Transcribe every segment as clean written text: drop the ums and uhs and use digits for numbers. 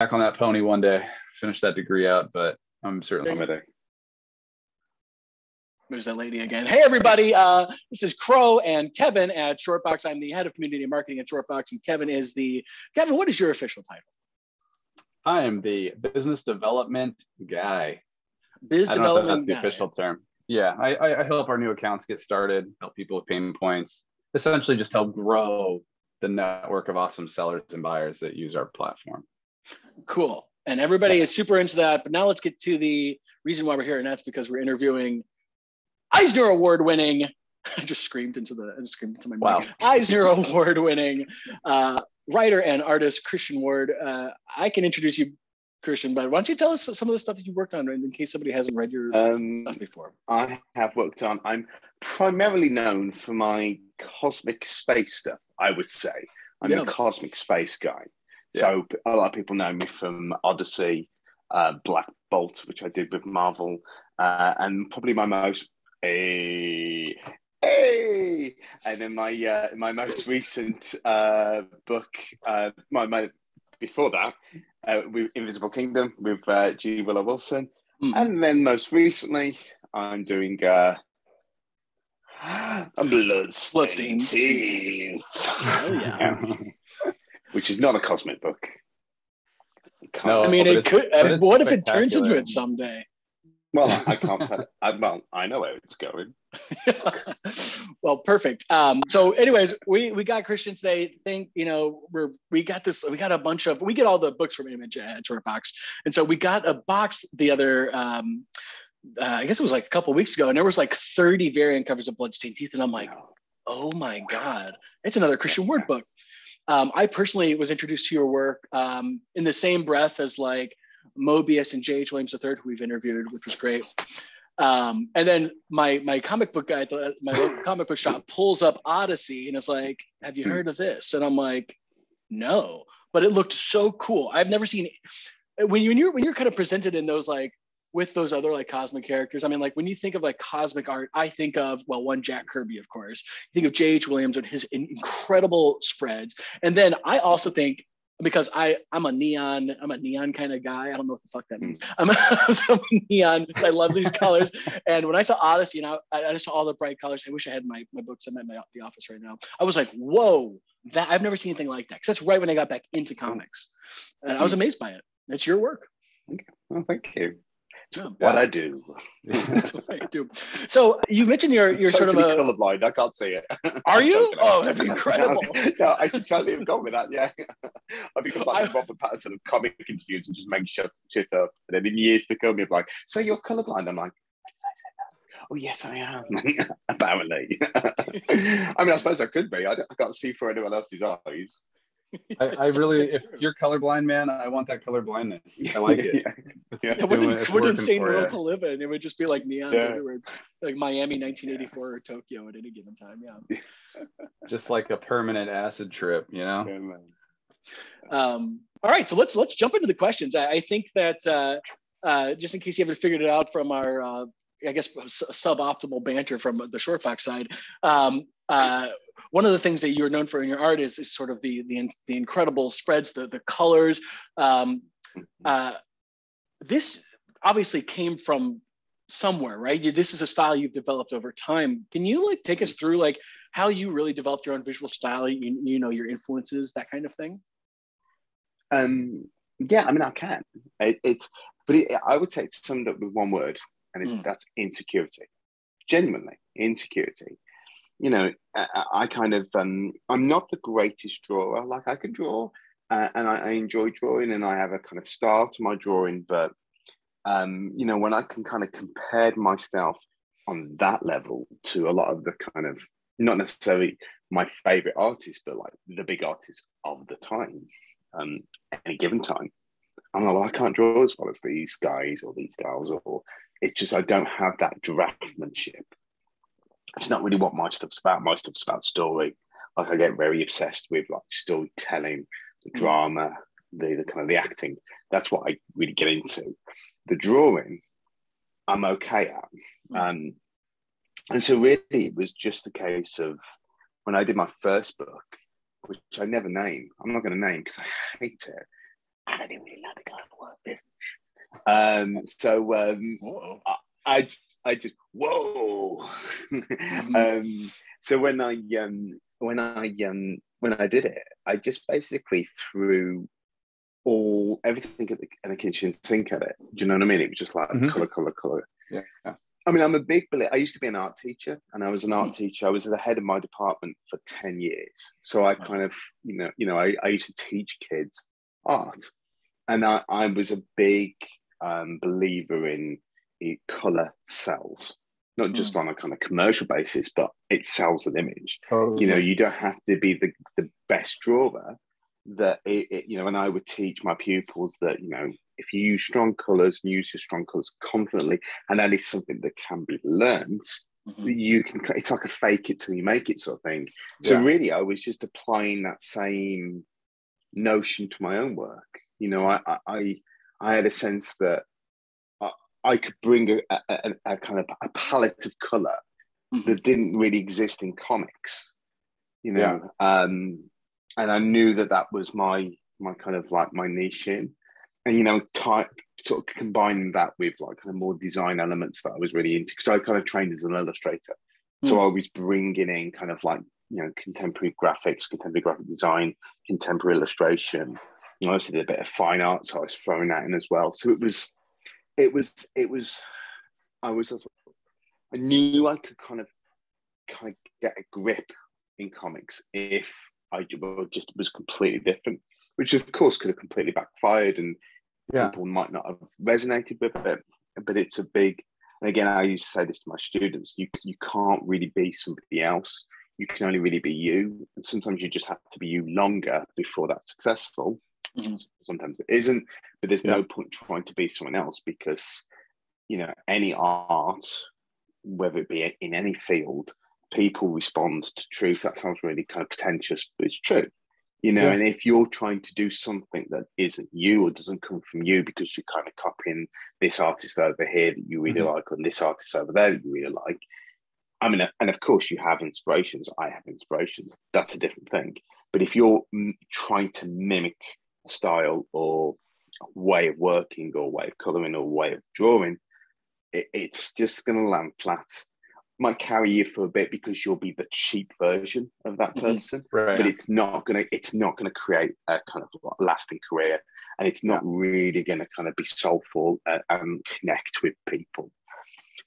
back on that pony one day, finish that degree out, but I'm certainly committed. There's that lady again. Hey, everybody. This is Crow and Kevin at Shortbox. I'm the head of community marketing at Shortbox, and Kevin is the... Kevin, what is your official title? I am the business development guy. Biz development guy. I don't know if that's the official term. Yeah, I help our new accounts get started, help people with pain points, essentially just help grow the network of awesome sellers and buyers that use our platform. Cool. And everybody is super into that. But now let's get to the reason why we're here, and that's because we're interviewing... Eisner Award-winning, I just screamed into the, I just screamed into my mic. Wow. Eisner Award-winning writer and artist Christian Ward. I can introduce you, Christian, but why don't you tell us some of the stuff that you worked on in case somebody hasn't read your stuff before? I have worked on, I'm primarily known for my cosmic space stuff, I would say. I'm a cosmic space guy. Yeah. So a lot of people know me from Odyssey, Black Bolt, which I did with Marvel, and probably my most and then my my most recent book, my before that, with Invisible Kingdom with G. Willow Wilson, and then most recently I'm doing a Blood-Stained Teeth. Oh yeah, which is not a cosmic book. No, I mean, it could. What if it turns into it someday? Well, I can't tell. Well, I know where it's going. Well, perfect. So anyways, we got Christian today. Think, you know, we got a bunch of, we get all the books from Image at Shortbox. And so we got a box the other, I guess it was like a couple of weeks ago, and there was like 30 variant covers of Blood-Stained Teeth. And I'm like, oh my God, it's another Christian Ward book. I personally was introduced to your work in the same breath as like, Mobius and J. H. Williams III, who we've interviewed, which was great. And then my comic book guy, my local comic book shop, pulls up Odyssey and is like, "Have you heard of this?" And I'm like, "No," but it looked so cool. I've never seen when you're kind of presented in those like with those other like cosmic characters. I mean, like when you think of like cosmic art, I think of one Jack Kirby, of course. You think of J. H. Williams and his incredible spreads, and then I also think. Because I'm a neon kind of guy. I don't know what the fuck that means. I'm neon. I love these colors. And when I saw Odyssey, and I just saw all the bright colors. I wish I had my books. I'm at the office right now. I was like, whoa, that I've never seen anything like that. Because that's right when I got back into comics, and I was amazed by it. It's your work. Okay. Well, thank you. It's what I do. That's what I do. So you mentioned you're totally sort of colorblind. I can't see it. Are you? Oh, that'd be incredible. No, I should totally have gone with that. Yeah, I'd be like Robert Pattinson of comic interviews and just make shit up. And then in years to come, you're like, so you're colorblind? I'm like, oh yes, I am. Apparently. I mean, I suppose I could be. I can't see through anyone else's eyes. I really, if you're colorblind, man, I want that colorblindness. I like it. Yeah. It wouldn't say no to live in. It would just be like neons everywhere, like Miami 1984 or Tokyo at any given time. Yeah. Just like a permanent acid trip, you know? All right. So let's jump into the questions. I think that just in case you haven't figured it out from our, I guess, suboptimal banter from the Shortbox side, one of the things that you're known for in your art is sort of the incredible spreads, the colors. This obviously came from somewhere, right? This is a style you've developed over time. Can you like take us through like how you really developed your own visual style? You know, your influences, that kind of thing. Yeah, I mean, I can. I would say it's summed up with one word, and that's insecurity. Genuinely, insecurity. You know, I kind of, I'm not the greatest drawer. Like I can draw and I enjoy drawing and I have a kind of style to my drawing. But, you know, when I can kind of compare myself on that level to a lot of the kind of, not necessarily my favorite artists, but like the big artists of the time, any given time, I'm like, well, I can't draw as well as these guys or these girls, or it's just, I don't have that draftsmanship. It's not really what my stuff's about. My stuff's about story. Like I get very obsessed with like storytelling, the drama, the kind of the acting. That's what I really get into. The drawing, I'm okay at. And so really it was just a case of when I did my first book, which I never name. I'm not going to name because I hate it. I don't even really like the kind of work, bitch. I just whoa. So when I did it, I just basically threw everything at the kitchen sink at it. Do you know what I mean? It was just like colour. Yeah. I mean, I'm a big believer. I used to be an art teacher, and I was an art teacher. I was the head of my department for 10 years. So I kind of, I used to teach kids art. And I was a big believer in colour sells. Not just on a kind of commercial basis, but it sells an image. Totally. You don't have to be the best drawer. And I would teach my pupils that, if you use strong colours and use your strong colours confidently, and that is something that can be learned, it's like a fake it till you make it sort of thing. Yeah. So really, I was just applying that same notion to my own work. I had a sense that I could bring a kind of a palette of colour that didn't really exist in comics, and I knew that was my kind of like my niche in, and sort of combining that with like kind of more design elements that I was really into, because I kind of trained as an illustrator, so I was bringing in kind of like contemporary graphics, contemporary graphic design, contemporary illustration. I also did a bit of fine art, so I was throwing that in as well. So I knew I could kind of get a grip in comics if I just was completely different, which of course could have completely backfired, and people might not have resonated with it. But it's a big, and again, I used to say this to my students: you can't really be somebody else. You can only really be you, and sometimes you just have to be you longer before that's successful. Sometimes it isn't, but there's no point trying to be someone else, because any art, whether it be in any field, people respond to truth. That sounds really kind of pretentious, but it's true, and if you're trying to do something that isn't you or doesn't come from you, because you're kind of copying this artist over here that you really like, or this artist over there that you really like, I mean, and of course you have inspirations, I have inspirations, that's a different thing. But if you're trying to mimic a style or a way of working or a way of colouring or a way of drawing, it's just going to land flat. Might carry you for a bit because you'll be the cheap version of that person, but it's not going to create a kind of lasting career, and it's not really going to kind of be soulful and connect with people.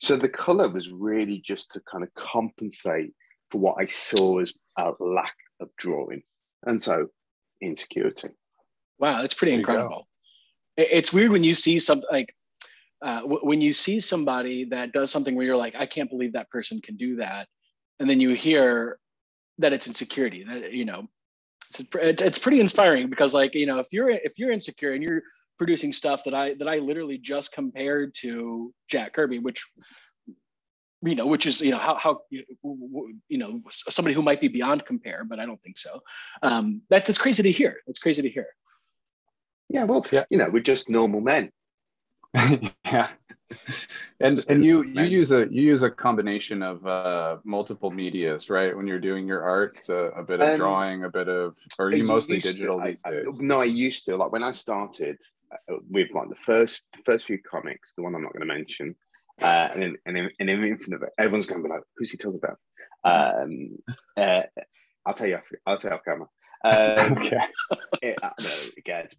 So the colour was really just to kind of compensate for what I saw as a lack of drawing, and so insecurity. Wow, that's pretty incredible. It's weird when you see something like when you see somebody that does something where you're like, I can't believe that person can do that, and then you hear that it's insecurity. That, it's pretty inspiring, because if you're insecure and you're producing stuff that I literally just compared to Jack Kirby, which is somebody who might be beyond compare, but I don't think so. That's crazy to hear. It's crazy to hear. Yeah, well, we're just normal men. Yeah, and you use a combination of multiple medias, right? When you're doing your art, a bit of drawing, a bit of, or are you mostly digital these days? No, I used to, like when I started with like the first few comics, the one I'm not going to mention. And then Infinite, everyone's going to be like, "Who's he talking about?" I'll tell you off camera. To be honest,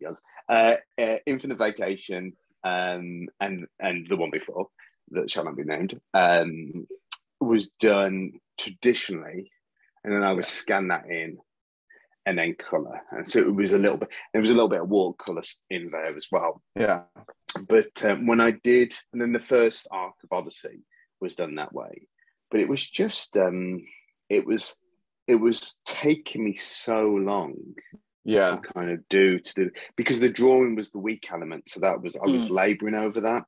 Infinite Vacation, and the one before that shall not be named, was done traditionally, and then I would scan that in, and then colour, and so there was a little bit of watercolour in there as well. Yeah. But when I did, and then the first arc of Odyssey was done that way, but it was just, it was taking me so long to kind of do, because the drawing was the weak element. So that was, I was labouring over that,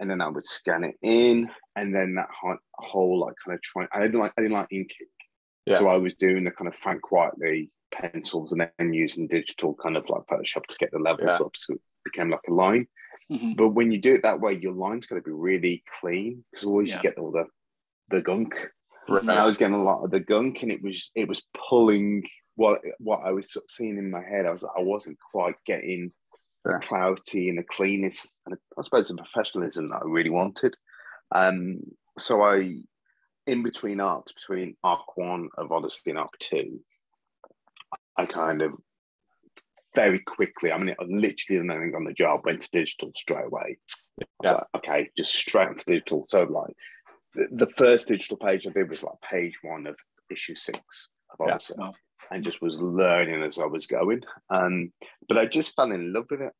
and then I would scan it in, and then that whole like kind of trying, I didn't like inking. Yeah. So I was doing the kind of Frank Whiteley pencils and then using digital kind of like Photoshop to get the levels up. So it became like a line. But when you do it that way, your line's got to be really clean, because always you get all the gunk. Right. And I was getting a lot of the gunk, and it was pulling what I was sort of seeing in my head. I wasn't quite getting the clarity and the cleanness and I suppose the professionalism that I really wanted. So I, in between arcs, between Arc 1 of Odyssey and Arc 2, I kind of very quickly, I mean, I literally didn't know anything on the job, went to digital straight away. Yeah. I was like, okay, just straight into digital. So like the first digital page I did was like page 1 of issue 6 of Odyssey. Yeah. And just was learning as I was going. But I just fell in love with it.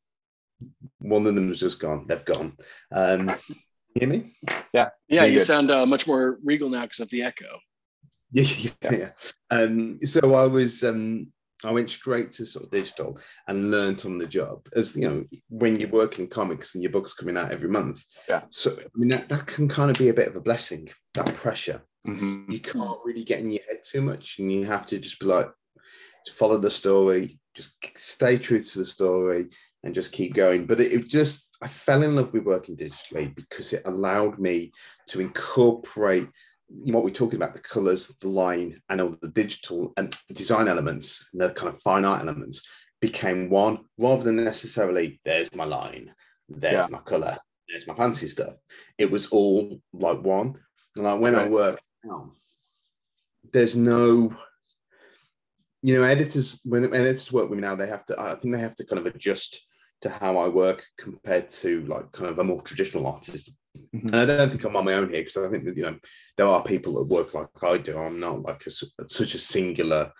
One of them was just gone. They've gone. Hear me? Yeah. Yeah, you sound much more regal now because of the echo. Yeah. So I was... I went straight to sort of digital and learnt on the job, as you know, when you work in comics and your book's coming out every month. Yeah. So I mean, that can kind of be a bit of a blessing, that pressure. Mm-hmm. You can't really get in your head too much, and you have to just be like, to follow the story, just stay true to the story and just keep going. But it just, I fell in love with working digitally because it allowed me to incorporate what we're talking about, the colours, the line, and all the digital and design elements, and the kind of fine art elements became one, rather than necessarily, there's my line, there's my colour, there's my fancy stuff. It was all like one. And like when I work now, there's no, you know, editors, when editors work with me now, they have to, I think they have to kind of adjust to how I work compared to like kind of a more traditional artist. Mm-hmm. And I don't think I'm on my own here, because I think that, you know, there are people that work like I do. I'm not like such a singular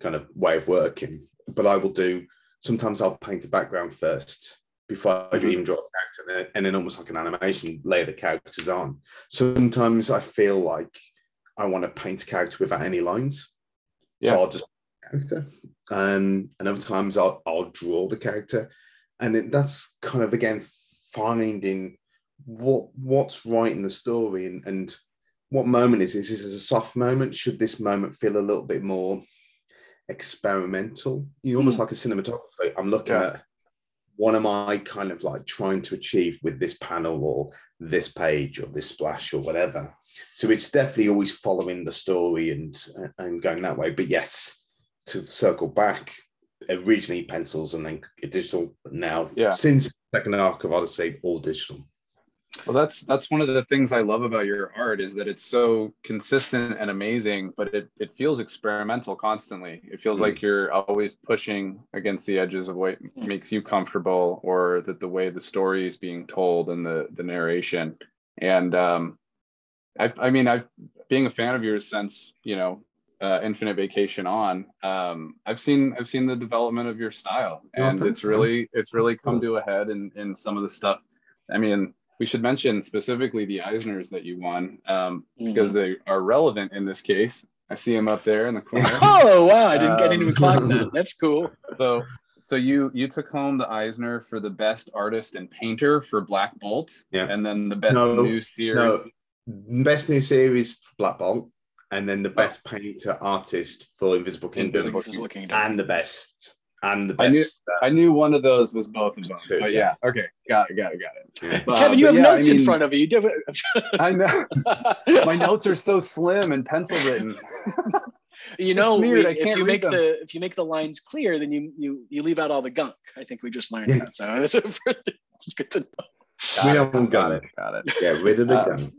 kind of way of working, but I will do, sometimes I'll paint a background first before I even draw a character, and then almost like an animation, layer the characters on. Sometimes I feel like I want to paint a character without any lines. Yeah. So I'll just paint the character. And other times I'll draw the character. And that's kind of, again, finding what's right in the story, and what moment is this? Is this a soft moment? Should this moment feel a little bit more experimental? You almost like a cinematographer. I'm looking at what am I kind of like trying to achieve with this panel or this page or this splash or whatever. So it's definitely always following the story and going that way. But yes, to circle back, originally pencils and then digital. Now, since the second arc of Odyssey, all digital. Well, that's one of the things I love about your art, is that it's so consistent and amazing, but it feels experimental constantly. It feels like you're always pushing against the edges of what makes you comfortable, or that the way the story is being told and the narration. And I've being a fan of yours since, you know, Infinite Vacation on, I've seen the development of your style, and it's really come to a head in some of the stuff. I mean, we should mention specifically the Eisners that you won, because they are relevant in this case. I see them up there in the corner. Oh, wow. I didn't get into a clock then. That's cool. So you took home the Eisner for the best artist and painter for Black Bolt. Yeah. And then the best new series. No. Best new series for Black Bolt. And then the best painter artist for Invisible Kingdom. And the best. I knew one of those was both of them. But okay, got it. Yeah. Kevin, you have notes in front of you. I know. My notes are so slim and pencil written. You know, if you make the lines clear, then you leave out all the gunk. I think we just learned that. So it's good to know. Got it. Yeah, rid of the gunk.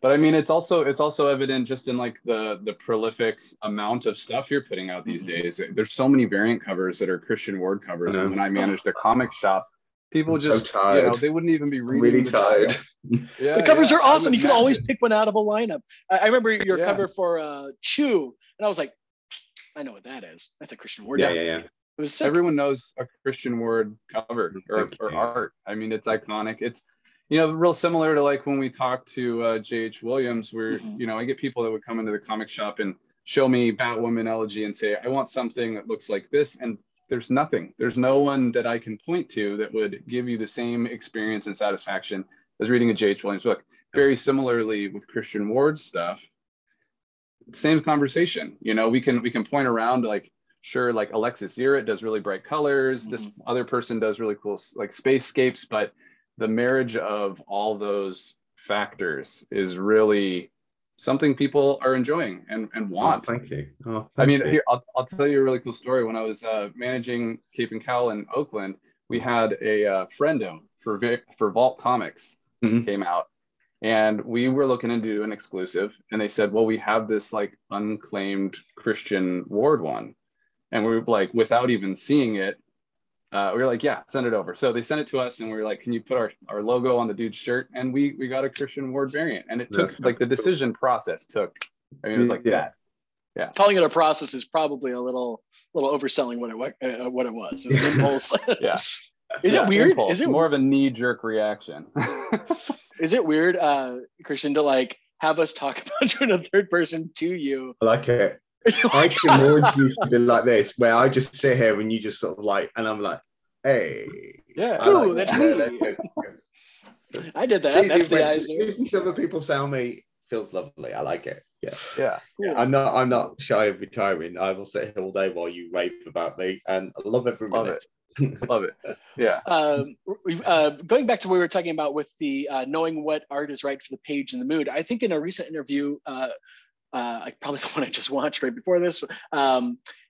But I mean, it's also evident just in like the prolific amount of stuff you're putting out these days. There's so many variant covers that are Christian Ward covers. And when I managed a comic shop, people you know, they wouldn't even be reading. Really tired. The covers are awesome. You can always pick one out of a lineup. I remember your cover for Chew, and I was like, I know what that is. That's a Christian Ward. Yeah. It was sick. Everyone knows a Christian Ward cover or art. I mean, it's iconic. It's, you know, real similar to like when we talked to J. H. Williams, where, you know, I get people that would come into the comic shop and show me Batwoman Elegy and say, I want something that looks like this. And there's nothing. There's no one that I can point to that would give you the same experience and satisfaction as reading a J. H. Williams book. Very similarly with Christian Ward's stuff, same conversation. You know, we can point around like, sure, like Alexis Zirret does really bright colors. This other person does really cool like spacescapes, but the marriage of all those factors is really something people are enjoying and want. Oh, thank you. Oh, thank I mean, you. Here, I'll tell you a really cool story. When I was managing Cape and Cowell in Oakland, we had a friendo for Vault Comics came out, and we were looking to do an exclusive, and they said, well, we have this like unclaimed Christian Ward one, and we were like, without even seeing it, we were like, yeah, send it over. So they sent it to us, and we were like, can you put our logo on the dude's shirt? And we got a Christian Ward variant, and it took like the decision process took, I mean, it was like that. Yeah. Calling it a process is probably a little overselling what it was. It was an impulse. Yeah. Is it weird? Impulse. Is it more of a knee-jerk reaction? Is it weird, Christian, to like have us talk about you in a third person to you? I like it. I can warn you something like this, where I just sit here and you just sort of like, and I'm like, hey. Yeah. Ooh, like, that's me. I did that. That's the Eisner. Listening to other people sound me feels lovely. I like it. Yeah. Yeah. Yeah. I'm not shy of retiring. I will sit here all day while you rave about me, and I love every minute. Love it. Yeah. Going back to what we were talking about with the knowing what art is right for the page and the mood, I think in a recent interview, probably the one I just watched right before this,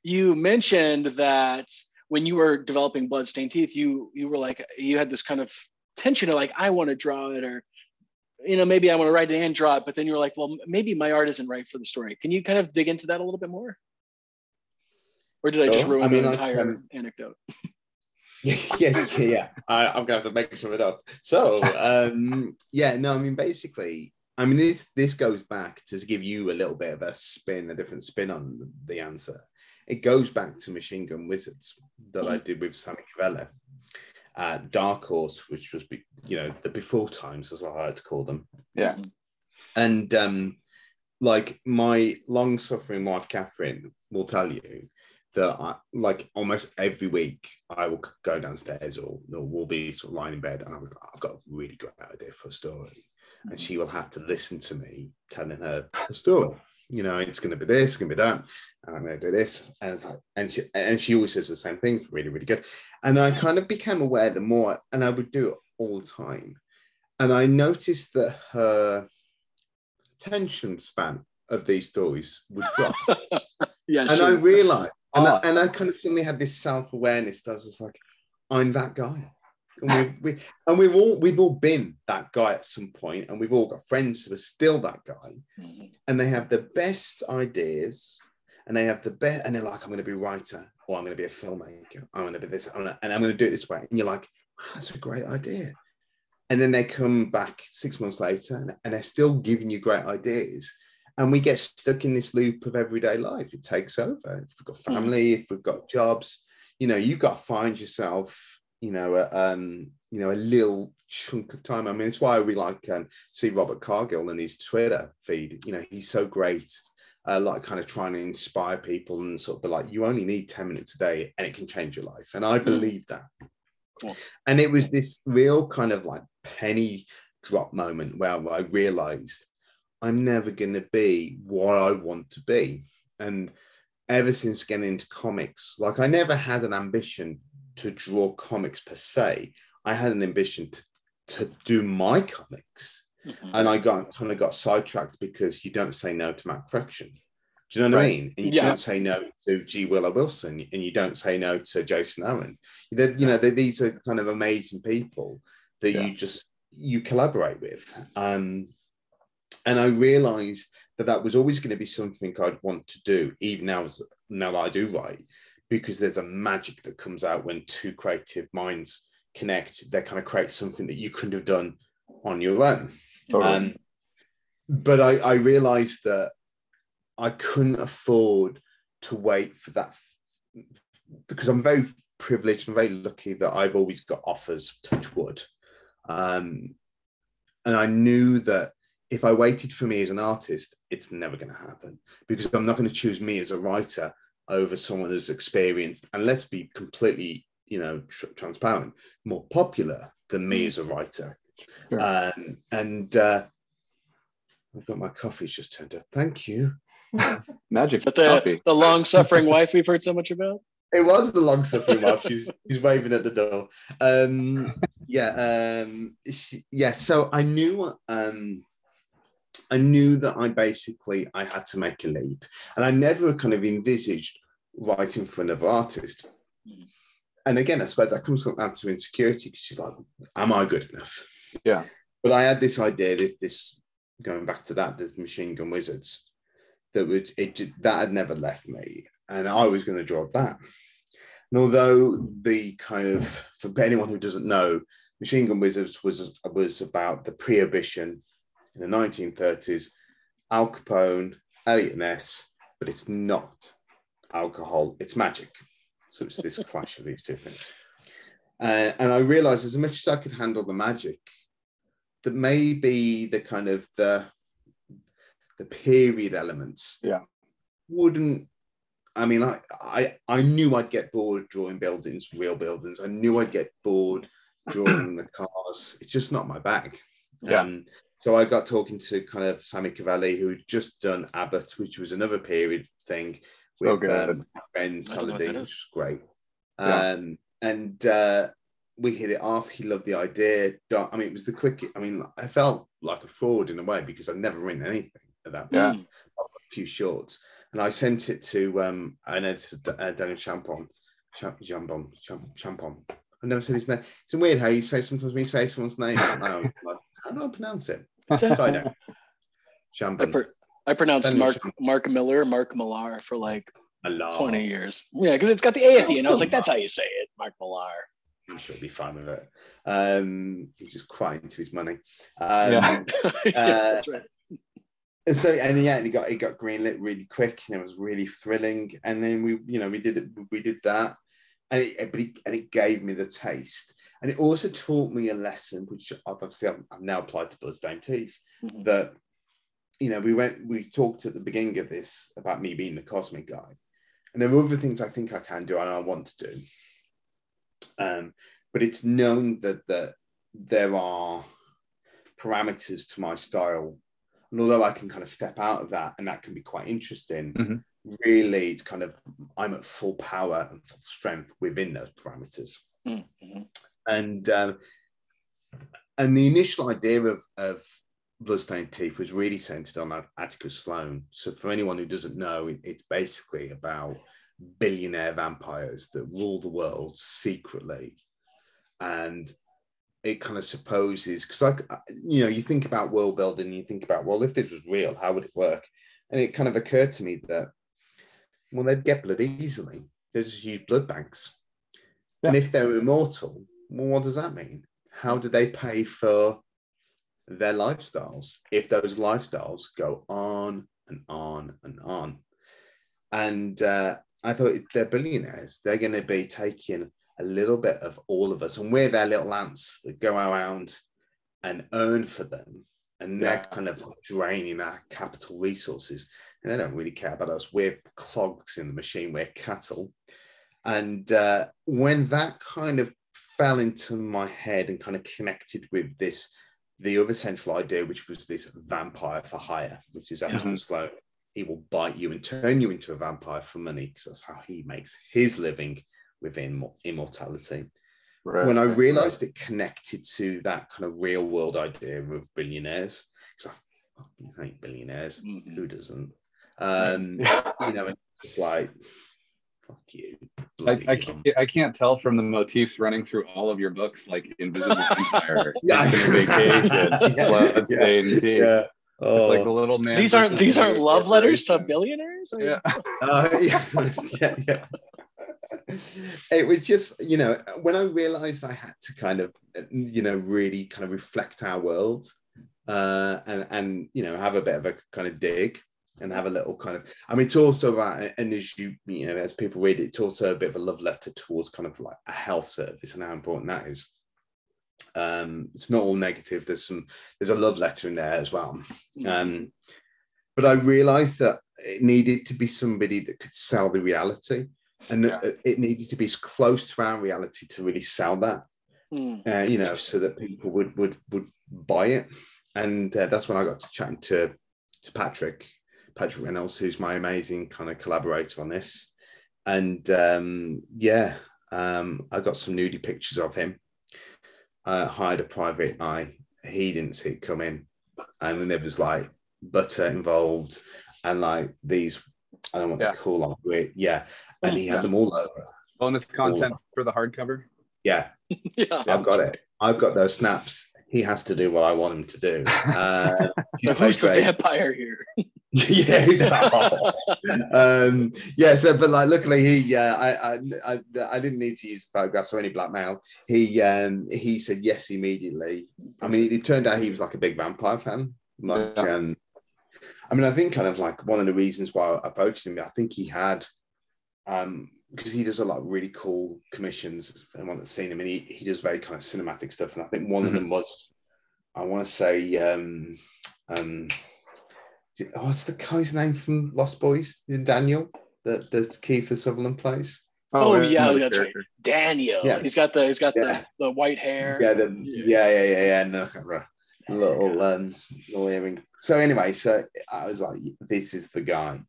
you mentioned that when you were developing Blood-Stained Teeth, you were like, you had this kind of tension of like, I want to draw it, or you know, maybe I want to write it and draw it, but then you're like, well, maybe my art isn't right for the story. Can you kind of dig into that a little bit more? Or did I just ruin the entire anecdote? Yeah. I'm going to have to make some of it up. So, basically, this goes back to give you a little bit of a different spin on the answer. It goes back to Machine Gun Wizards that I did with Sammy Cavalli. Dark Horse, which was, the before times, as I like to call them. Yeah. And like my long-suffering wife, Catherine, will tell you that I almost every week I will go downstairs or we'll be sort of lying in bed and I've got a really great idea for a story. And she will have to listen to me telling her a story. You know, it's going to be this, it's going to be that, and I'm going to do this. And it's like, and she always says the same thing, really, really good. And I kind of became aware the more, and I would do it all the time. And I noticed that her attention span of these stories would drop. And I realized, and I kind of suddenly had this self-awareness that I was just like, I'm that guy. And we've all been that guy at some point, and we've all got friends who are still that guy, and they have the best ideas, and they have the best, and they're like, I'm going to be a writer, or I'm going to be a filmmaker, I'm going to be this, and I'm going to do it this way, and you're like, wow, that's a great idea, and then they come back 6 months later, and they're still giving you great ideas, and we get stuck in this loop of everyday life. It takes over. If we've got family, if we've got jobs, you've got to find yourself. A little chunk of time. I mean, it's why I really like see Robert Cargill and his Twitter feed. He's so great, like kind of trying to inspire people and sort of be like, you only need 10 minutes a day and it can change your life. And I believe that. Yeah. And it was this real kind of like penny drop moment where I realized I'm never going to be what I want to be. And ever since getting into comics, like I never had an ambition to draw comics per se. I had an ambition to do my comics. And I kind of got sidetracked because you don't say no to Matt Fraction. Do you know what I mean? And you don't say no to G. Willow Wilson, and you don't say no to Jason Aaron. These are kind of amazing people that you collaborate with. And I realized that was always going to be something I'd want to do, even now that I do write, because there's a magic that comes out when two creative minds connect. They kind of create something that you couldn't have done on your own. Totally. But I realized that I couldn't afford to wait for that, because I'm very privileged and very lucky that I've always got offers, touch wood. And I knew that if I waited for me as an artist, it's never going to happen, because I'm not going to choose me as a writer over someone who's experienced, and let's be completely, transparent, more popular than me as a writer. Sure. I've got my coffee's just turned up. Thank you. Magic. The long-suffering wife we've heard so much about? It was the long-suffering wife. She's waving at the door. So I knew that I had to make a leap, and I never kind of envisaged writing for another artist. And again, I suppose that comes down to insecurity, because she's like, am I good enough? Yeah. But I had this idea, this going back to that, this Machine Gun Wizards, that had never left me. And I was going to draw that. And although the kind of, for anyone who doesn't know, Machine Gun Wizards was about the Prohibition in the 1930s, Al Capone, Elliot Ness, but it's not alcohol, it's magic. So it's this clash of these two things. And I realized, as much as I could handle the magic, that maybe the kind of the period elements wouldn't, I mean, I knew I'd get bored drawing buildings, real buildings. I knew I'd get bored drawing the cars. It's just not my bag. Yeah. So I got talking to kind of Sammy Cavalli, who had just done Abbott, which was another period thing, with my friend Saladin, which was great. Yeah. And we hit it off. He loved the idea. I mean, it was the quick. I mean, I felt like a fraud in a way, because I'd never written anything at that point. Yeah. A few shorts. And I sent it to an editor, Daniel Champon. Champon. I've never said his name. It's weird how you say, sometimes when you say someone's name out loud, like, how do I pronounce it? I don't. Champon. I pronounced Mark Millar for like 20 years. Yeah, because it's got the A at the end. I was like, that's how you say it, Mark Millar. I'm sure he'll be fine with it. He's just crying into his money. That's right. And so, and yeah, and it got greenlit really quick, and it was really thrilling. And then we did that, and it gave me the taste, and it also taught me a lesson, which obviously I've now applied to Blood-Stained Teeth. Mm-hmm. That, you know, we talked at the beginning of this about me being the cosmic guy, and there are other things I think I can do and I want to do. But it's known that there are parameters to my style. And although I can kind of step out of that, and that can be quite interesting, mm-hmm. really it's kind of, I'm at full power and full strength within those parameters. Mm-hmm. And the initial idea of Blood-Stained Teeth was really centered on Atticus Sloan. So for anyone who doesn't know, it's basically about billionaire vampires that rule the world secretly. And it kind of supposes, because you think about world building, you think about, well, if this was real, how would it work? And it kind of occurred to me that, well, they'd get blood easily. They just use blood banks. Yeah. And if they're immortal, well, what does that mean? How do they pay for their lifestyles if those lifestyles go on and on and on? And I thought, they're billionaires. They're going to be taking a little bit of all of us, and we're their little ants that go around and earn for them, and they're kind of draining our capital resources, and they don't really care about us. We're clogs in the machine, we're cattle. And when that kind of fell into my head and kind of connected with this, the other central idea, which was this vampire for hire, which is Atticus Sloan. He will bite you and turn you into a vampire for money, because that's how he makes his living within immortality. Right. When I realized it connected to that kind of real world idea of billionaires, because I fucking hate billionaires. Mm-hmm. Who doesn't? You know, it's like, fuck you. I can't tell from the motifs running through all of your books, like Invisible Empire, Infinite Vacation, Blood-Stained Teeth. Yeah. Oh. It's like the little man. These aren't love letters to billionaires. Yeah. It was just, you know, when I realized I had to kind of, you know, really kind of reflect our world, and you know, have a bit of a kind of dig and have a little kind of, I mean, it's also about, and as you know, as people read it, it's also a bit of a love letter towards kind of like a health service and how important that is. It's not all negative. There's a love letter in there as well. But I realized that it needed to be somebody that could sell the reality, and it needed to be as close to our reality to really sell that, you know, so that people would buy it. And that's when I got to chatting to Patrick Reynolds, who's my amazing kind of collaborator on this. And I got some nudie pictures of him. Hired a private eye. He didn't see it coming, and then there was like butter involved, and like these, I don't know what they're called, and he had them all over, Bonus content for the hardcover. Yeah. I've got it. I've got those snaps. He has to do what I want him to do. Who's the vampire here? So, but like, luckily, I didn't need to use photographs or any blackmail. He said yes immediately. I mean, it turned out he was like a big vampire fan. Like, I mean, I think kind of like one of the reasons why I approached him, I think he had, because he does a lot of really cool commissions. Anyone that's seen him, and he does very kind of cinematic stuff. And I think one of them was, I want to say, what's the guy's name from Lost Boys? Daniel, the Kiefer Sutherland plays. Oh yeah, that's right. Daniel. Yeah. He's got the white hair. Little earring. So anyway, so I was like, this is the guy,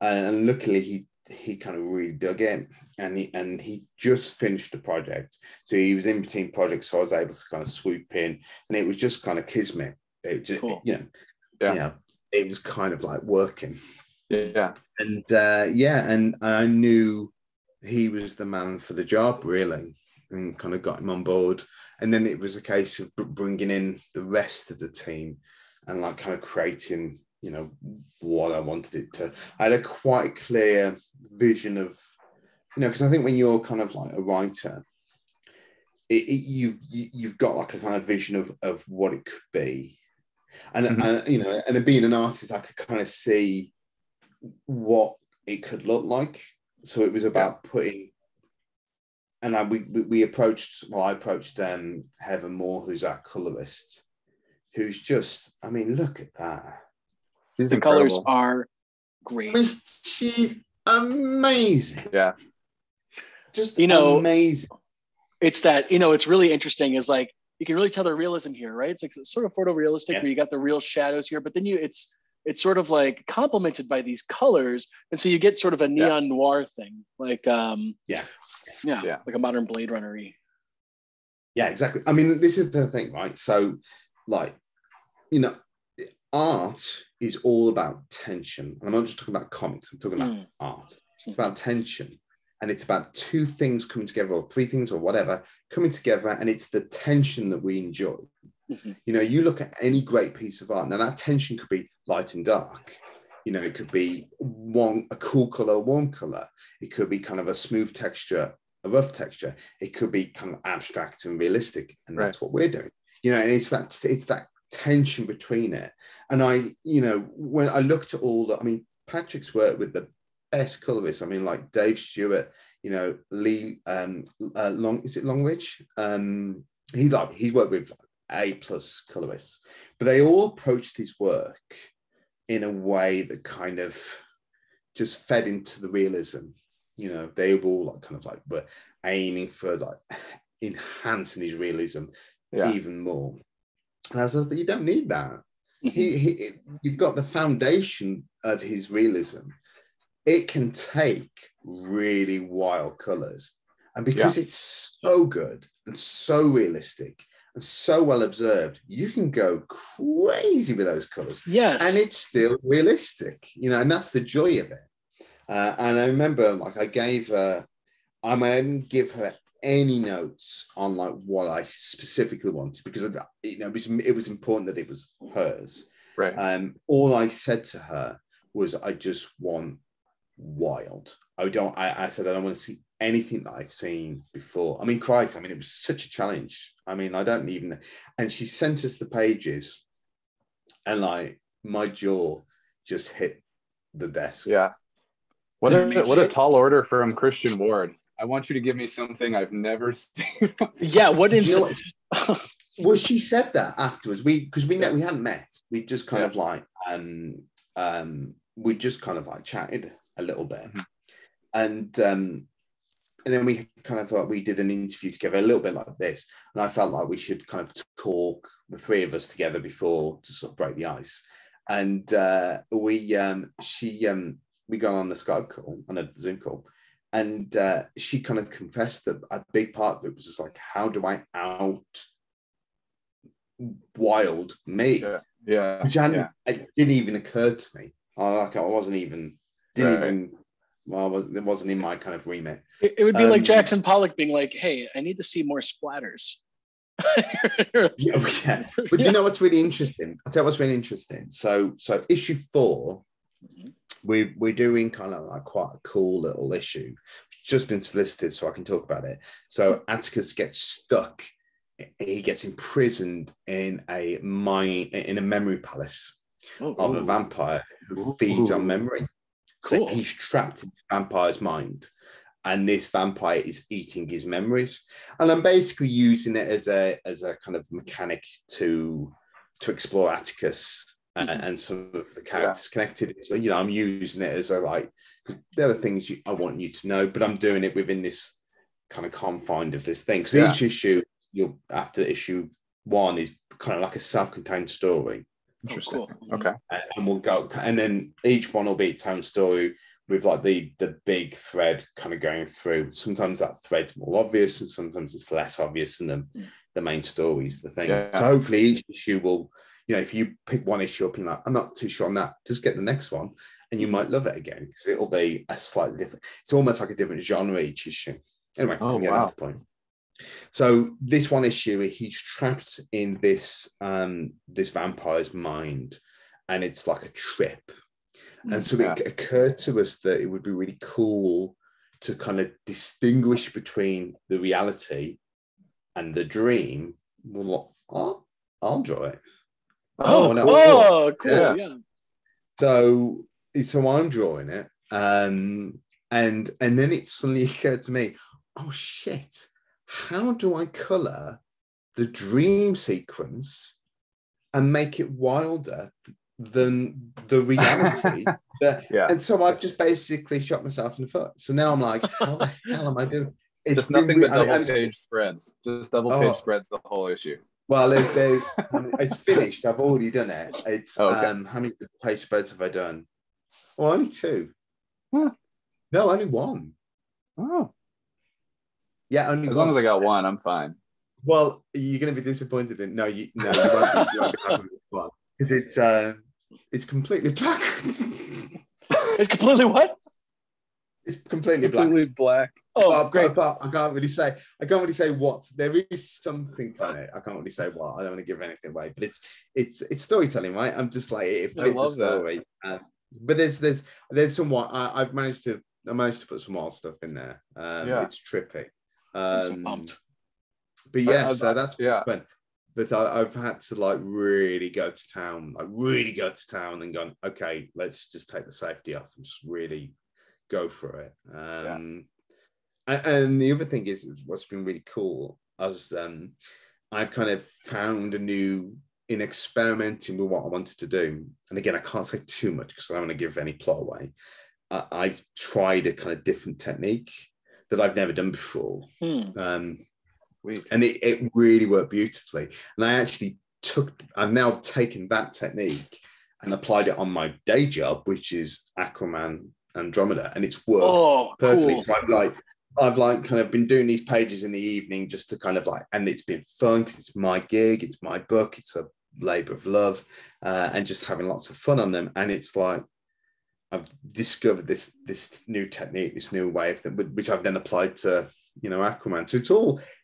and luckily he kind of really dug in, and he just finished the project, so he was in between projects, so I was able to kind of swoop in, and it was just kind of kismet. It just, it was kind of like working. And I knew he was the man for the job, really, and kind of got him on board. And then it was a case of bringing in the rest of the team and like kind of creating, you know, what I wanted it to. I had a quite clear vision of, you know, because I think when you're kind of like a writer, you've got like a kind of vision of what it could be. And, you know, and being an artist, I could kind of see what it could look like. So it was about putting, and I approached Heather Moore, who's our colorist, who's just, I mean, look at that. She's the incredible. Colors are great. I mean, she's amazing. Yeah. Just, you know, amazing. It's that, you know, it's really interesting is like, you can really tell the realism here, right? It's like sort of photorealistic where you got the real shadows here, but then it's sort of like complemented by these colors. And so you get sort of a neon noir thing, like like a modern Blade Runner-y. Yeah, exactly. I mean, this is the thing, right? So like, you know, art is all about tension. And I'm not just talking about comics, I'm talking about art. It's about tension. And it's about two things coming together, or three things, or whatever, coming together. And it's the tension that we enjoy. You know, you look at any great piece of art, and that tension could be light and dark. You know, it could be a cool color, warm color. It could be kind of a smooth texture, a rough texture. It could be kind of abstract and realistic. And that's what we're doing. You know, and it's that tension between it. And I, you know, when I looked at all that, I mean, Patrick's work with the best colorists. I mean, like Dave Stewart, you know, Lee Longridge? He's worked with A+ colorists, but they all approached his work in a way that kind of just fed into the realism. You know, they were all like, kind of like were aiming for like enhancing his realism even more. And I was like, you don't need that. You've got the foundation of his realism. It can take really wild colors. And because it's so good and so realistic and so well observed, you can go crazy with those colors. Yes. And it's still realistic, you know, and that's the joy of it. And I remember, like, I didn't give her any notes on, like, what I specifically wanted because, you know, it was important that it was hers. Right. All I said to her was, I just want wild. I said I don't want to see anything that I've seen before. I mean, Christ, I mean, it was such a challenge. I mean, I don't even, and she sent us the pages, and like my jaw just hit the desk. What a tall order from Christian Ward. I want you to give me something I've never seen. Well, she said that afterwards, because we hadn't met. We just kind of like we just kind of like chatted a little bit, and then we kind of thought, we did an interview together a little bit like this, and I felt like we should kind of talk, the three of us together, before, to sort of break the ice. And we got on the Skype call, on a Zoom call, and she kind of confessed that a big part of it was just like, how do I out wild me? Which it didn't even occur to me. I wasn't even well, it wasn't in my kind of remit. It would be like Jackson Pollock being like, hey, I need to see more splatters. Yeah. But do you know what's really interesting? I'll tell you what's really interesting. So issue 4, we're doing kind of like quite a cool little issue. It's just been solicited, so I can talk about it. So Atticus gets stuck. He gets imprisoned in a mine, in a memory palace of a vampire who feeds on memory. Cool. So he's trapped in this vampire's mind, and this vampire is eating his memories. And I'm basically using it as a kind of mechanic to explore Atticus and sort of the characters connected. So, you know, I'm using it as a, like, there are things I want you to know, but I'm doing it within this kind of confine of this thing. Because each issue, after issue 1, is kind of like a self-contained story. Interesting. Oh, cool. Okay. And we'll go, and then each one will be its own story with like the big thread kind of going through. Sometimes that thread's more obvious, and sometimes it's less obvious, and then the main story's the thing. Yeah. So hopefully each issue will, you know, if you pick one issue up and you're like, I'm not too sure on that, just get the next one, and you might love it again, because it'll be a slightly different. It's almost like a different genre each issue. Anyway, off the point. So this one issue, he's trapped in this this vampire's mind, and it's like a trip. And so it occurred to us that it would be really cool to kind of distinguish between the reality and the dream. Well, I'll draw it. Cool. Yeah. So I'm drawing it, and then it suddenly occurred to me, oh shit. How do I colour the dream sequence and make it wilder than the reality? And so I've just basically shot myself in the foot. So now I'm like, how the hell am I doing? It's just nothing but double-page spreads. Just double-page spreads the whole issue. Well, there's it's finished. I've already done it. It's how many page spreads have I done? Well, only 2. Huh. No, only 1. Oh. Yeah, only as long as I got 1, I'm fine. Well, you're going to be disappointed. You won't be happy with 1, because it's completely black. It's completely what? It's completely black. Oh, great! But I can't really say what. There is something on it. I can't really say what. I don't want to give anything away. But it's storytelling, right? I'm just like, it fits the story. But there's somewhat. I managed to put some wild stuff in there. It's trippy. But yeah, so that's fun. But I've had to like really go to town and gone, okay, let's just take the safety off and just really go for it. And the other thing is what's been really cool is I've kind of found a new, in experimenting with what I wanted to do. And again, I can't say too much because I don't want to give any plot away. I've tried a kind of different technique that I've never done before. And it really worked beautifully. And I've now taken that technique and applied it on my day job, which is Aquaman Andromeda. And it's worked perfectly. Cool. So I've kind of been doing these pages in the evening just to kind of like, and it's been fun because it's my gig, it's my book, it's a labor of love, and just having lots of fun on them. And it's like, I've discovered this new technique, this new way of that, which I've then applied to, you know, Aquaman. So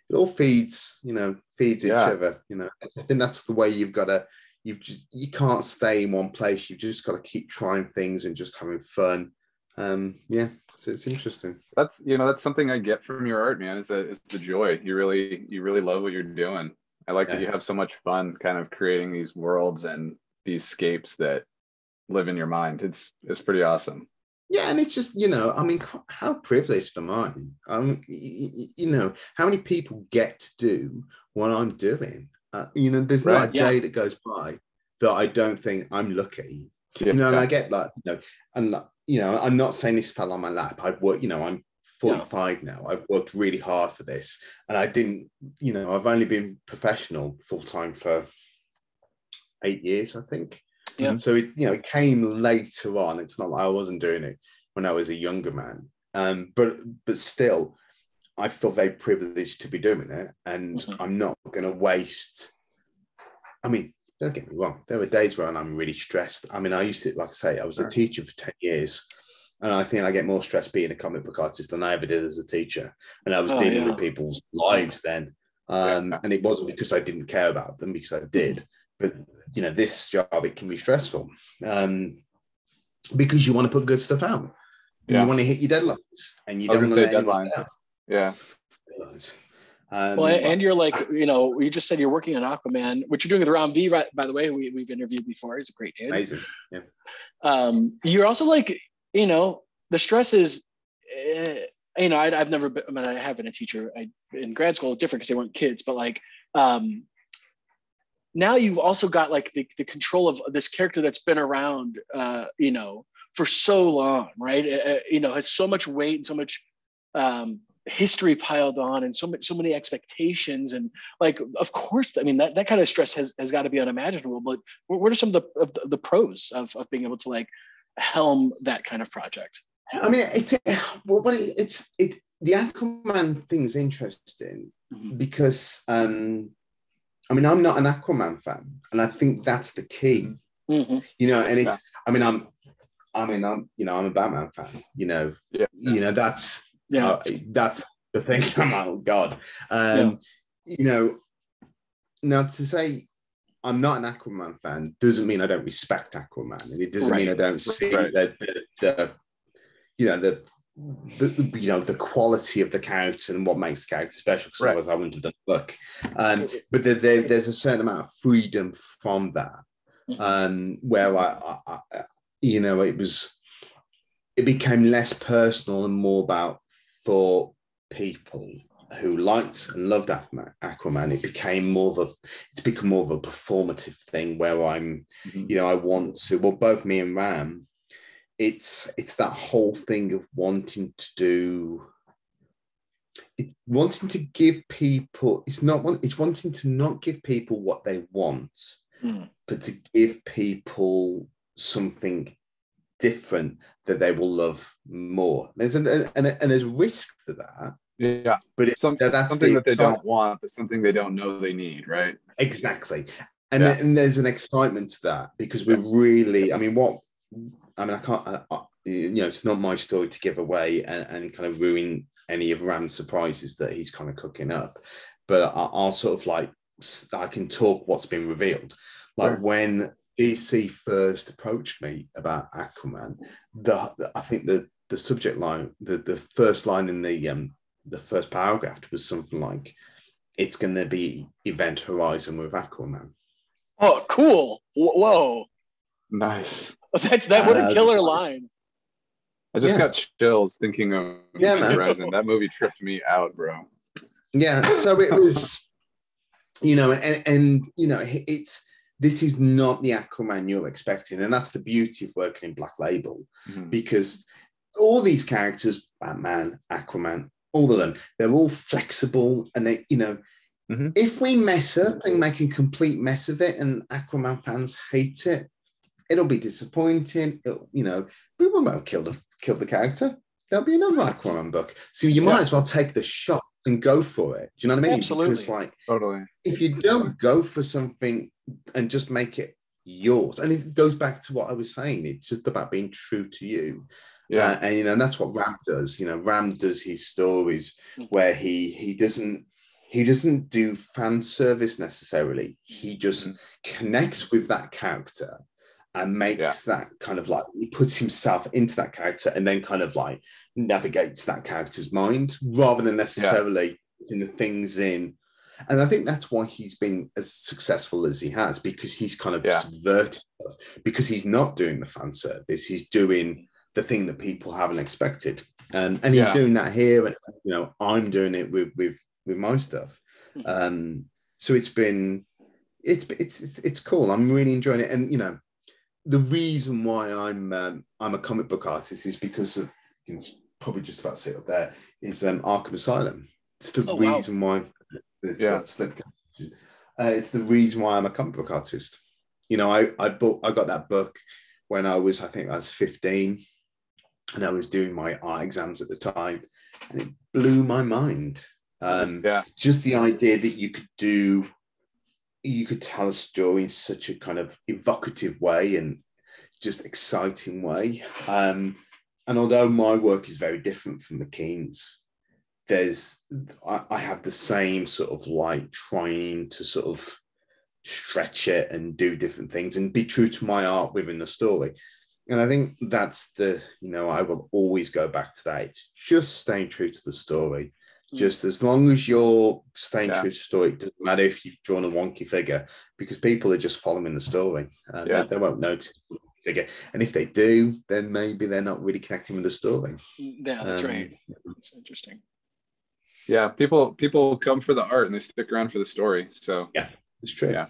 it all feeds, you know, each other. You know, I think that's the way you can't stay in one place. You've just got to keep trying things and just having fun. So it's interesting. That's something I get from your art, man. Is the joy. You really love what you're doing. I like that you have so much fun, kind of creating these worlds and these scapes that live in your mind. It's pretty awesome. Yeah, and it's just, you know, I mean, how privileged am I? You know, how many people get to do what I'm doing? You know, there's not a day that goes by that I don't think I'm lucky. Yeah. You know, and I get that, you know, and you know, I'm not saying this fell on my lap. I've worked, you know, I'm 45 now. I've worked really hard for this, and I didn't, you know, I've only been professional full time for 8 years, I think. Yeah. So it, you know, it came later on. It's not like I wasn't doing it when I was a younger man. But still, I feel very privileged to be doing it, and I'm not going to waste. I mean, don't get me wrong. There were days when I'm really stressed. I mean, I used to, like I say, I was a teacher for 10 years, And I think I get more stressed being a comic book artist than I ever did as a teacher. And I was dealing with people's lives then. And it wasn't because I didn't care about them, because I did. But, you know, this job, it can be stressful because you want to put good stuff out. And you want to hit your deadlines. And you don't want to let anyone down. Yeah. Well, and you're like, you know, you just said you're working on Aquaman, which you're doing with Ron V, right, by the way, we've interviewed before. He's a great dude. Amazing. Yeah. You're also like, you know, the stress is, you know, I've never been, I mean, I have been a teacher in grad school, different because they weren't kids, but like, now you've also got like the control of this character that's been around, you know, for so long, right? You know, has so much weight and so much, history piled on and so many expectations, and like, of course, I mean, that kind of stress has got to be unimaginable. But what are some of the pros of being able to like helm that kind of project? I mean, the Aquaman thing is interesting because I mean, I'm not an Aquaman fan, and I think that's the key. You know, and it's I'm a Batman fan, you know. You know, that's the thing. I'm like, oh God. You know, now to say I'm not an Aquaman fan doesn't mean I don't respect Aquaman, and it doesn't mean I don't see the quality of the character and what makes the character special, because otherwise I wouldn't have done the book. But there's a certain amount of freedom from that, where I you know, it became less personal and more about, for people who liked and loved Aquaman, it's become more of a performative thing where I'm, you know, I want to, well, both me and Ram, it's that whole thing of wanting to give people, it's wanting to not give people what they want, but to give people something different that they will love more. There's risk to that. Yeah, but something that they don't want, but something they don't know they need, right? Exactly. And and there's an excitement to that, because we really, you know, it's not my story to give away and kind of ruin any of Ram's surprises that he's kind of cooking up. But I'll sort of like, I can talk what's been revealed. Like when DC first approached me about Aquaman, I think the subject line, the first line in the first paragraph was something like, "It's going to be Event Horizon with Aquaman." Oh, cool! Whoa, nice. Oh, what a killer line. I just got chills thinking of Horizon. That movie tripped me out, bro. Yeah, so it was, you know, and you know, it's. This is not the Aquaman you're expecting. And that's the beauty of working in Black Label, because all these characters, Batman, Aquaman, all of them, they're all flexible. And they, you know, if we mess up and make a complete mess of it and Aquaman fans hate it, it'll be disappointing. You know, we won't kill the character. There'll be another Aquaman book. So you might as well take the shot and go for it. Do you know what I mean? Absolutely. Because, like, totally. If you don't go for something and just make it yours, and it goes back to what I was saying, it's just about being true to you. And you know, and that's what Ram does. You know, Ram does his stories where he doesn't do fan service necessarily. He just connects with that character and makes that kind of like, he puts himself into that character and then kind of like navigates that character's mind, rather than necessarily in the things in. And I think that's why he's been as successful as he has, because he's kind of subverted, because he's not doing the fan service. He's doing the thing that people haven't expected. And he's doing that here. And, you know, I'm doing it with my stuff. So it's been cool. I'm really enjoying it. And, you know, the reason why I'm a comic book artist is because of, you can probably just about sit up there, is Arkham Asylum. It's the reason why. It's the reason why I'm a comic book artist. You know, I got that book when I think I was 15, and I was doing my art exams at the time, and it blew my mind. Just the idea that you could tell a story in such a kind of evocative way and just exciting way. And although my work is very different from McKean's, I have the same sort of like trying to sort of stretch it and do different things and be true to my art within the story. And I think that's the, you know, I will always go back to that. It's just staying true to the story. Just as long as you're staying true to the story, it doesn't matter if you've drawn a wonky figure, because people are just following the story. They won't notice the wonky figure. And if they do, then maybe they're not really connecting with the story. Yeah, that's right. That's interesting. Yeah, people come for the art and they stick around for the story. So yeah, it's true. Yeah.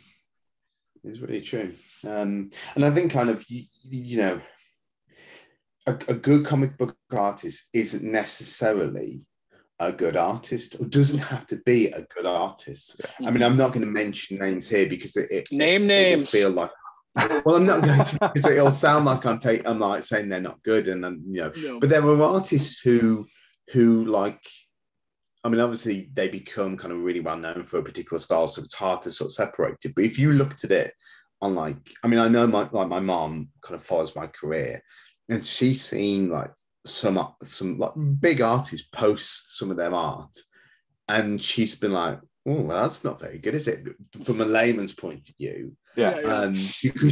It's really true. And I think kind of, you know, a good comic book artist isn't necessarily a good artist, or doesn't have to be a good artist. I mean, I'm not going to mention names here because it names feel like, well, I'm not going to, because it'll sound like I'm like saying they're not good, and you know, but there were artists who like, I mean, obviously they become kind of really well known for a particular style, so it's hard to sort of separate it. But if you looked at it on like, I mean, I know my mom kind of follows my career, and she's seen like some like big artists post some of their art, and she's been like, oh, well, that's not very good, is it, from a layman's point of view? Because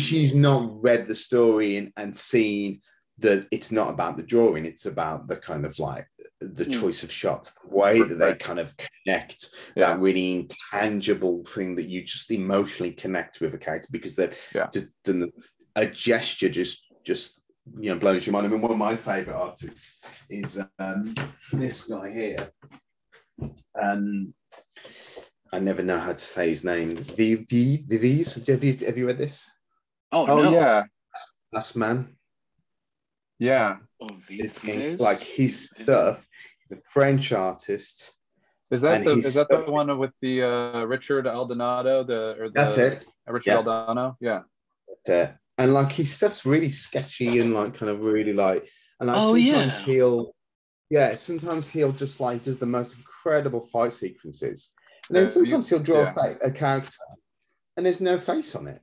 she's not read the story and seen that it's not about the drawing, it's about the kind of like the choice of shots, the way that they kind of connect, that really intangible thing that you just emotionally connect with a character because they've just done a gesture just you know, blows your mind. I mean, one of my favorite artists is this guy here. I never know how to say his name. Vives. Have you read this? Oh no. Yeah. Last Man. Yeah. It's like his stuff. He's a French artist. Is that the one with the Richard Aldonado? That's it. Richard Aldonado. Yeah. That's it. And like his stuff's really sketchy and like kind of really like, and like sometimes he'll just like does the most incredible fight sequences, and then sometimes he'll draw a character and there's no face on it.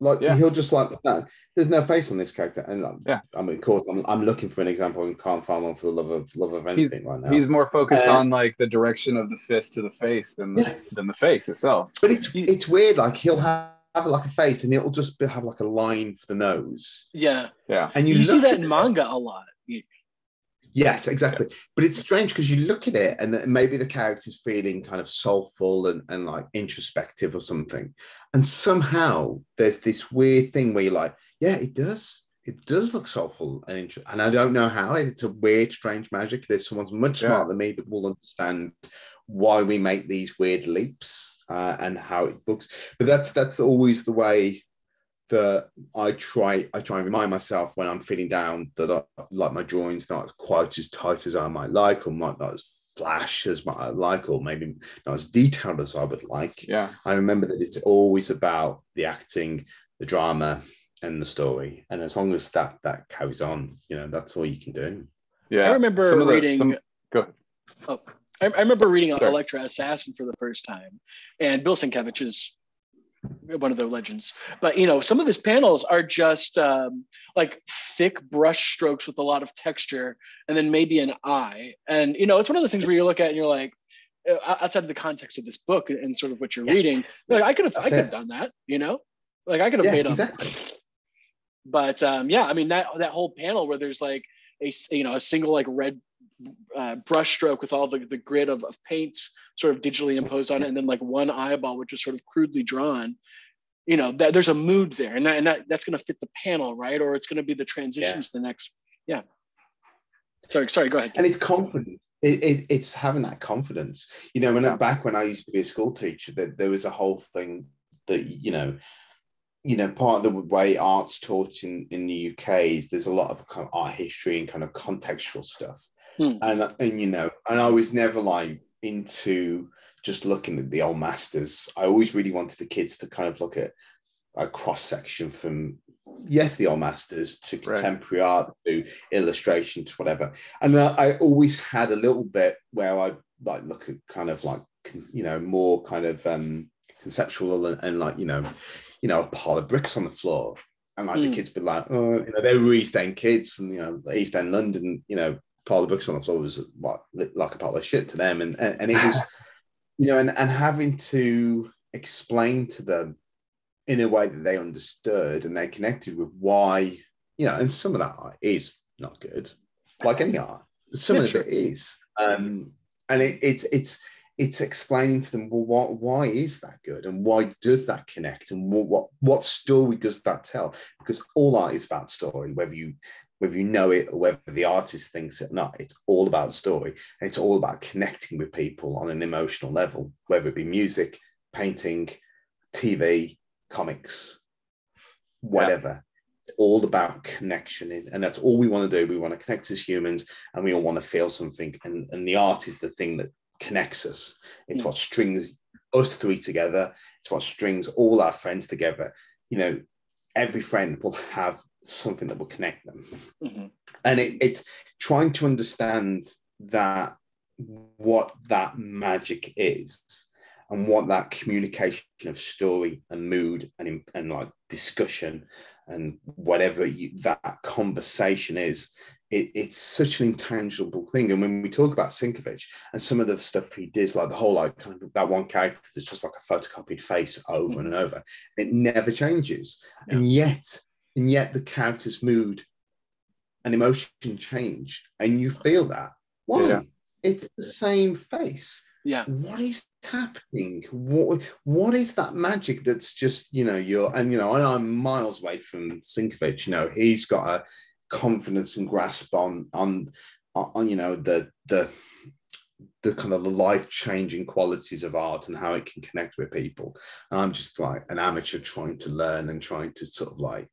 Like he'll just like, no, there's no face on this character, and like, I mean, of course, I'm looking for an example and can't find one for the love of anything right now. He's more focused on like the direction of the fist to the face than the face itself. But it's weird. Like he'll have like a face and it'll just have like a line for the nose. Yeah. And you see that in manga a lot. Yes, exactly. Yeah. But it's strange because you look at it and maybe the character's feeling kind of soulful and like introspective or something. And somehow there's this weird thing where you're like, yeah, it does. It does look soulful and interesting. And I don't know how. It's a weird, strange magic. There's someone's much smarter than me that will understand why we make these weird leaps. And how it looks, but that's always the way that I try and remind myself when I'm feeling down that I, like my drawing's not quite as tight as I might like, or might not as flash as I like, or maybe not as detailed as I would like. Yeah, I remember that it's always about the acting, the drama, and the story, and as long as that carries on, you know, that's all you can do. Yeah, I remember reading Elektra Assassin for the first time, and Bill Sienkiewicz is one of the legends. But, you know, some of his panels are just like thick brush strokes with a lot of texture and then maybe an eye. And, you know, it's one of those things where you look at and you're like, outside of the context of this book and sort of what you're reading, like, I could have done that, you know, like I could have made exactly. But I mean, that whole panel where there's like a single like red brush stroke with all the grid of paints sort of digitally imposed on it, and then like one eyeball which is sort of crudely drawn, you know, that there's a mood there, and that's going to fit the panel, right? Or it's going to be the transition to the next. Sorry, go ahead. And it's confidence. It's having that confidence, you know. Back when I used to be a school teacher, there was a whole thing that you know, part of the way art's taught in the UK is there's a lot of kind of art history and kind of contextual stuff. And you know, and I was never like into just looking at the old masters. I always really wanted the kids to kind of look at a cross section from the old masters to contemporary art to illustration to whatever. And I always had a little bit where I like look at kind of like, you know, more kind of conceptual and like, you know, a pile of bricks on the floor. And like the kids be like, you know, they were East End kids from, you know, East End London, you know, pile of books on the floor was what, like a pile of shit to them. And it was, you know, and having to explain to them in a way that they understood and they connected with why, you know, and some of that art is not good, like any art. Some of it is. And it's explaining to them, well, why is that good? And why does that connect? And what story does that tell? Because all art is about story, whether you know it or whether the artist thinks it or not, it's all about story. And it's all about connecting with people on an emotional level, whether it be music, painting, TV, comics, whatever. Yeah. It's all about connection. And that's all we want to do. We want to connect as humans and we all want to feel something. And the art is the thing that connects us. It's what strings us three together. It's what strings all our friends together. You know, every friend will have something that will connect them. Mm-hmm. And it's trying to understand that, what that magic is and what that communication of story and mood and like discussion and whatever that conversation is. It's such an intangible thing. And when we talk about Sienkiewicz and some of the stuff he did, like the whole, like kind of that one character that's just like a photocopied face over and over, it never changes. Yeah. And yet the character's mood and emotion change. And you feel that. Why? Yeah. It's the same face. Yeah. What is happening? What is that magic that's just, you know, and I'm miles away from Sienkiewicz. You know, he's got a confidence and grasp on you know the kind of life-changing qualities of art and how it can connect with people. And I'm just like an amateur trying to learn and trying to sort of like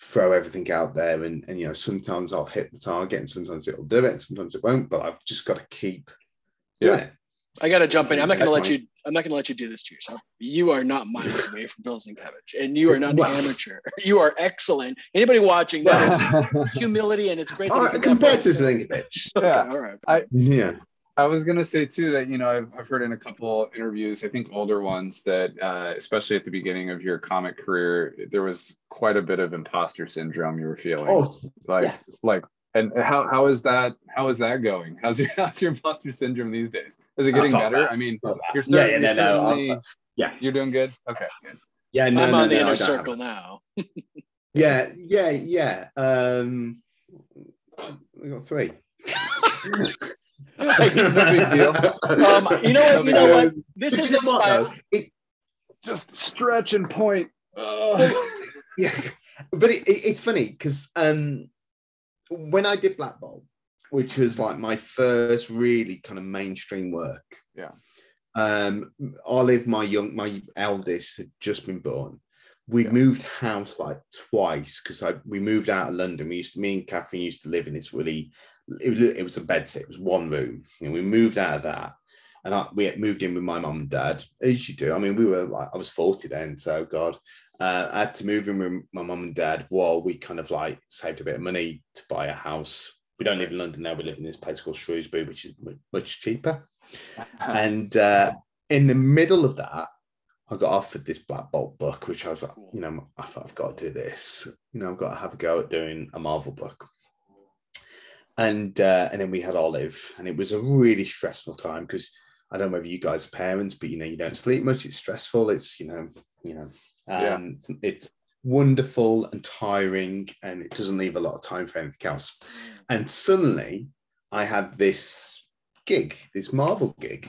throw everything out there, and you know, sometimes I'll hit the target and sometimes it'll do it and sometimes it won't, but I've just got to keep doing it. I gotta jump in. I'm not gonna let you do this to yourself. You are not miles away from Bill Sienkiewicz, and you are not an amateur. You are excellent. Anybody watching, that is humility, and it's great. Compared to Sienkiewicz, yeah. Okay, all right. I was gonna say too that, you know, I've heard in a couple interviews, I think older ones, that especially at the beginning of your comic career, there was quite a bit of imposter syndrome you were feeling. And how is that going? How's your imposter syndrome these days? Is it getting better? That. I mean, you're certainly you're doing good. Okay, good. Yeah, no, I'm on the inner circle now. Yeah. We got three. No big deal. You know what? This is inspiring. Just stretch and point. Yeah, but it's funny because when I did Black Bolt, which was like my first really kind of mainstream work. Yeah. Olive, my eldest, had just been born. We moved house like twice because we moved out of London. Me and Catherine used to live in this really, it was a bedsit. It was one room. And we moved out of that. And we had moved in with my mum and dad, as you do. I mean, we were like, I was 40 then, so God. I had to move in with my mum and dad while we kind of like saved a bit of money to buy a house. We don't live in London now. We live in this place called Shrewsbury, which is much cheaper. And in the middle of that, I got offered this Black Bolt book, which I was like, you know, I thought I've got to do this. You know, I've got to have a go at doing a Marvel book. And then we had Olive, and it was a really stressful time because I don't know whether you guys are parents, but, you know, you don't sleep much. It's stressful. It's, you know. It's wonderful and tiring, and it doesn't leave a lot of time for anything else. And suddenly I had this Marvel gig.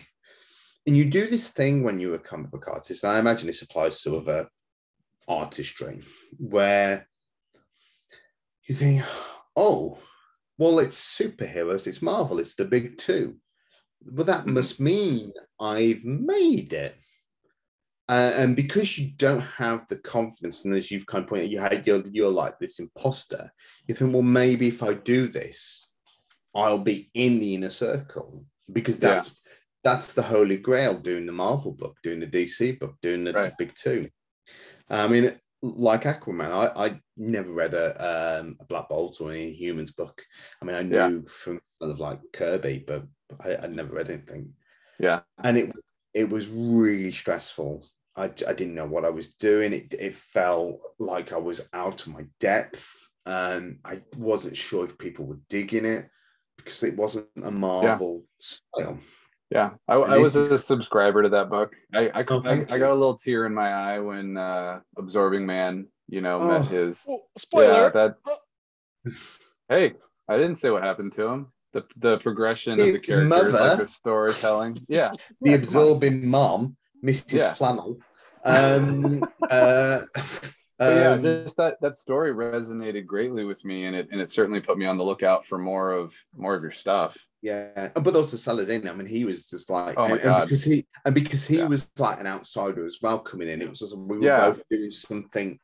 And you do this thing when you're a comic book artist, and I imagine this applies to other artistry, where you think, oh, well, it's superheroes, it's Marvel, it's the big two. Well, that must mean I've made it. And because you don't have the confidence, and as you've kind of pointed out, you're like this imposter, you think, well, maybe if I do this, I'll be in the inner circle, because that's the holy grail, doing the Marvel book, doing the DC book, doing the big two. I mean, like Aquaman, I never read a Black Bolt or an Inhumans book. I mean, I knew from kind of like Kirby, but I'd never read anything. Yeah. And it was really stressful. I didn't know what I was doing. It felt like I was out of my depth. I wasn't sure if people were digging it because it wasn't a Marvel style. Yeah, I was a subscriber to that book. I got a little tear in my eye when Absorbing Man, met his... Well, spoiler! Yeah, that... Hey, I didn't say what happened to him. The progression of the characters, like the storytelling. Yeah. The absorbing mom, Mrs. Flannel. Just that story resonated greatly with me, and it certainly put me on the lookout for more of your stuff. Yeah, but also Saladin. I mean, he was just like, because he was like an outsider as well coming in. It was just, we were both doing something.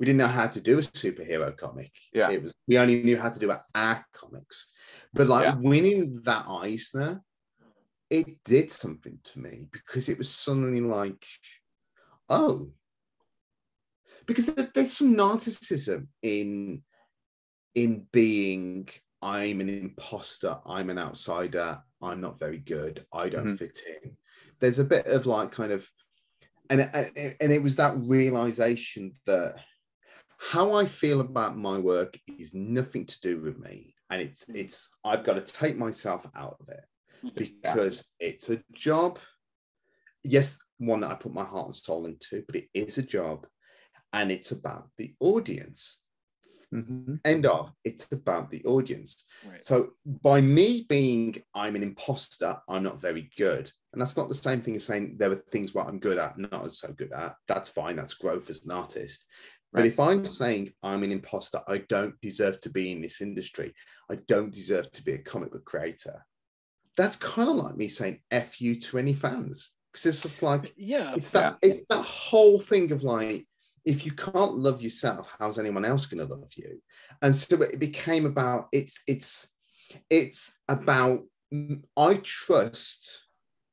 We didn't know how to do a superhero comic. Yeah, we only knew how to do our comics. But winning that Eisner, it did something to me because it was suddenly like, oh. Because there's some narcissism in being, I'm an imposter, I'm an outsider, I'm not very good, I don't fit in. There's a bit of like kind of, and it was that realization that how I feel about my work is nothing to do with me. And it's I've got to take myself out of it because it's a job. Yes, one that I put my heart and soul into, but it is a job. And it's about the audience. End of. It's about the audience. Right. So by me being, I'm an imposter, I'm not very good. And that's not the same thing as saying there are things what I'm good at, not so good at. That's fine. That's growth as an artist. Right. But if I'm saying I'm an imposter, I don't deserve to be in this industry. I don't deserve to be a comic book creator. That's kind of like me saying F you to any fans. Because it's just like, it's that whole thing of like, if you can't love yourself, how's anyone else going to love you? And so it became about, it's about, I trust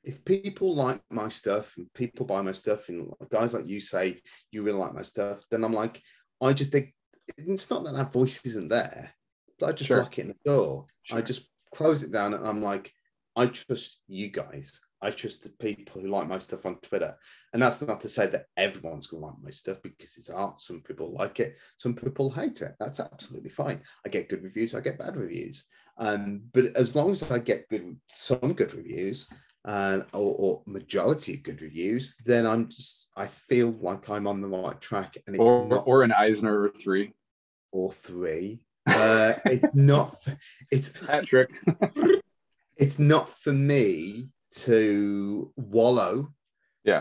if people like my stuff and people buy my stuff and guys like you say, you really like my stuff, then I'm like, I just think, it's not that that voice isn't there, but I just lock it in the door. Sure. I just close it down and I'm like, I trust you guys. I trust the people who like my stuff on Twitter. And that's not to say that everyone's going to like my stuff because it's art. Some people like it. Some people hate it. That's absolutely fine. I get good reviews. I get bad reviews. But as long as I get some good reviews or majority of good reviews, then I feel like I'm on the right track. And it's or an Eisner or three. Or three. It's Patrick. It's not for me to wallow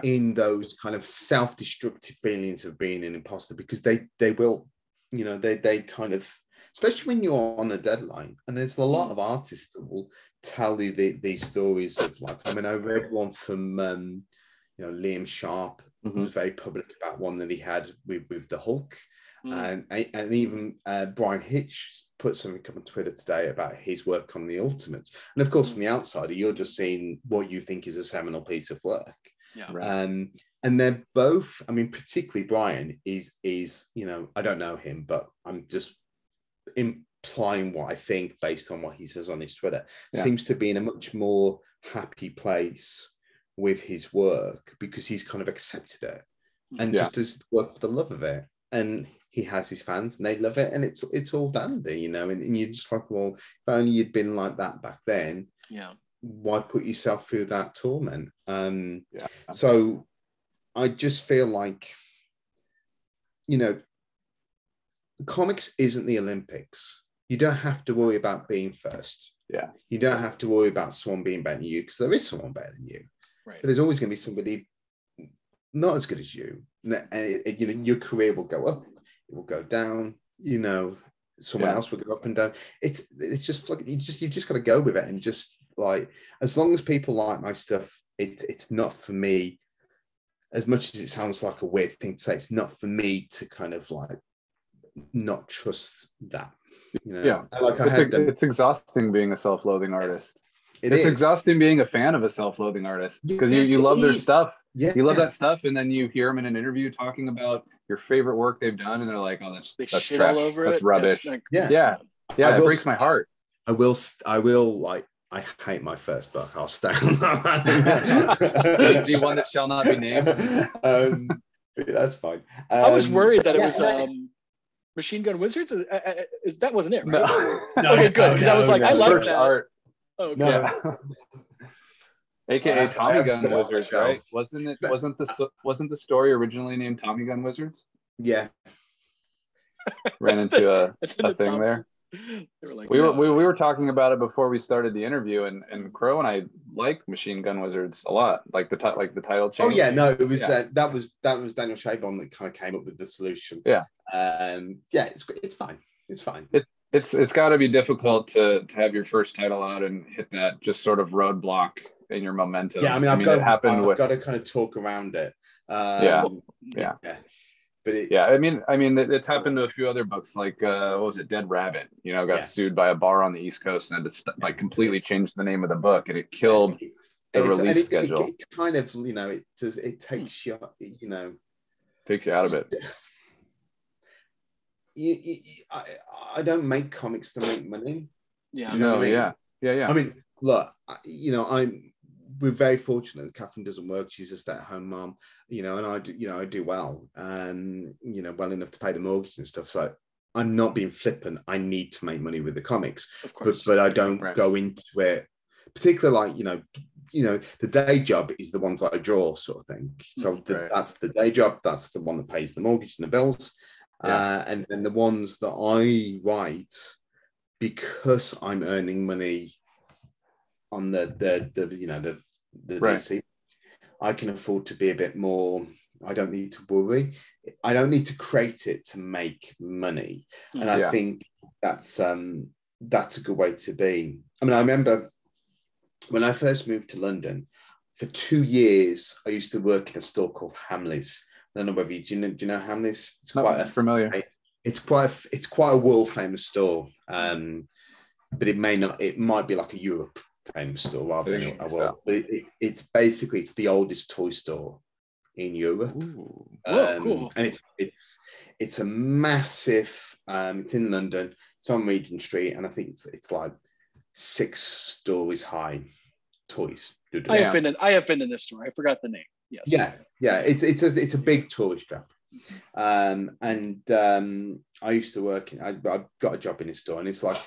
in those kind of self-destructive feelings of being an imposter, because they will, they kind of, especially when you're on a deadline, and there's a lot of artists that will tell you these stories of like, I mean, I read one from, Liam Sharp was very public about one that he had with the Hulk. And even Brian Hitch put something up on Twitter today about his work on the Ultimates. And of course, from the outsider, you're just seeing what you think is a seminal piece of work. Yeah. Right. And they're both, I mean, particularly Brian is I don't know him, but I'm just implying what I think based on what he says on his Twitter, seems to be in a much more happy place with his work because he's kind of accepted it and just does work for the love of it. And he has his fans and they love it and it's all dandy, and you're just like, well, if only you'd been like that back then, why put yourself through that torment? So I just feel like, comics isn't the Olympics. You don't have to worry about being first. Yeah. You don't have to worry about someone being better than you because there is someone better than you. Right. But there's always going to be somebody not as good as you. And your career will go up, it will go down, someone else will go up and down. It's just like you've just got to go with it and just like, as long as people like my stuff, it's not for me, as much as it sounds like a weird thing to say, it's not for me to kind of like not trust that. Like it's exhausting being a self-loathing artist. It's exhausting being a fan of a self-loathing artist because you love their stuff. Yeah. You love that stuff, and then you hear them in an interview talking about your favorite work they've done, and they're like, "Oh, that's shit trash. All over that's it. Rubbish." That's rubbish. Like, it breaks my heart. I will like I hate my first book. I'll stay on that. The one that shall not be named. That's fine. I was worried that it was Machine Gun Wizards. That wasn't it, right? No. Okay, good. Because no, I was like, I like that. Art. Oh, okay. No. AKA Tommy Gun Wizards, right? Wasn't the story originally named Tommy Gun Wizards? Yeah. Ran into a thing there. Like, we were talking about it before we started the interview, and Crow and I like Machine Gun Wizards a lot, like the title change. Oh yeah, no, it was that was Daniel Champon that kind of came up with the solution. Yeah, it's fine. It's got to be difficult to have your first title out and hit that just sort of roadblock in your momentum. Yeah, I've got to kind of talk around it. Yeah. But it's happened to a few other books, like what was it, Dead Rabbit? You know, got sued by a bar on the East Coast and had to completely change the name of the book, and it killed the release schedule. It kind of, you know, it takes you out of it. I don't make comics to make money. Yeah. You know what I mean? Yeah. I mean, look, you know, we're very fortunate that Catherine doesn't work. She's a stay-at-home mom, you know, and I do well, you know, well enough to pay the mortgage and stuff. So I'm not being flippant. I need to make money with the comics, of course, but I don't go into it, particularly like, you know, the day job is the ones that I draw, sort of thing. So that's the day job. That's the one that pays the mortgage and the bills. Yeah. And then the ones that I write, because I'm earning money on the DC, I can afford to be a bit more. I don't need to worry. I don't need to create it to make money. And I think that's a good way to be. I mean, I remember when I first moved to London, for 2 years, I used to work in a store called Hamleys. I don't know whether do you know Hamleys? It's quite familiar. It's quite a world famous store. But it might be like a Europe famous store rather than a world. But it's basically the oldest toy store in Europe. Ooh. Whoa, cool. And it's a massive. It's in London. It's on Regent Street, and I think it's like 6 stories high. Toys. I have been in this store. I forgot the name. Yes. Yeah. It's a big tourist trap. I used to work in. I got a job in a store, and it's like.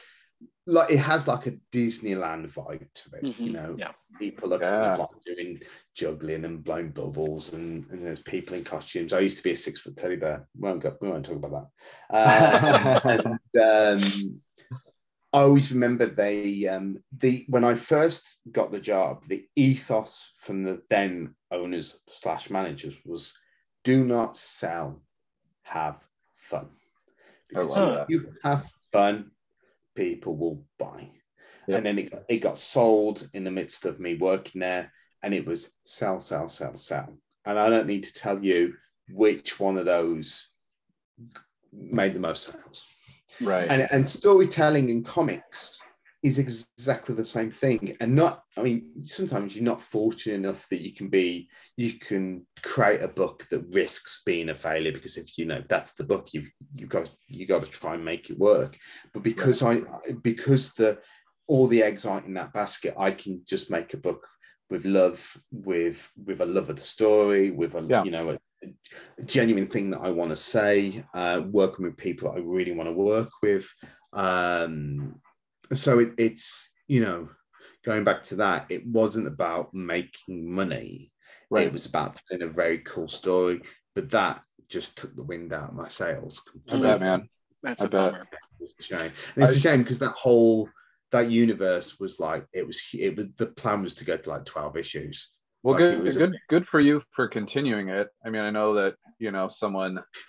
Like it has like a Disneyland vibe to it, you know. Yeah. People are kind of like doing juggling and blowing bubbles, and there's people in costumes. I used to be a 6-foot teddy bear. We won't talk about that. I always remember when I first got the job, the ethos from the then owners / managers was, do not sell, have fun. Because if you have fun, people will buy. Yep. And then it got sold in the midst of me working there, and it was sell, sell, sell, sell. And I don't need to tell you which one of those made the most sales. Right. And storytelling in comics is exactly the same thing. And sometimes you're not fortunate enough that you can create a book that risks being a failure, because if you know that's the book, you've got to try and make it work. But because all the eggs aren't in that basket, I can just make a book with love, with a love of the story, with a genuine thing that I want to say, working with people that I really want to work with. So it's, you know, going back to that, it wasn't about making money. Right. It was about telling a very cool story, but that just took the wind out of my sails. I bet, man. That's a bummer. It's a shame. And it's a shame because that universe was like, it was the plan was to go to like 12 issues. Well, like good for you for continuing it. I mean, I know that, you know,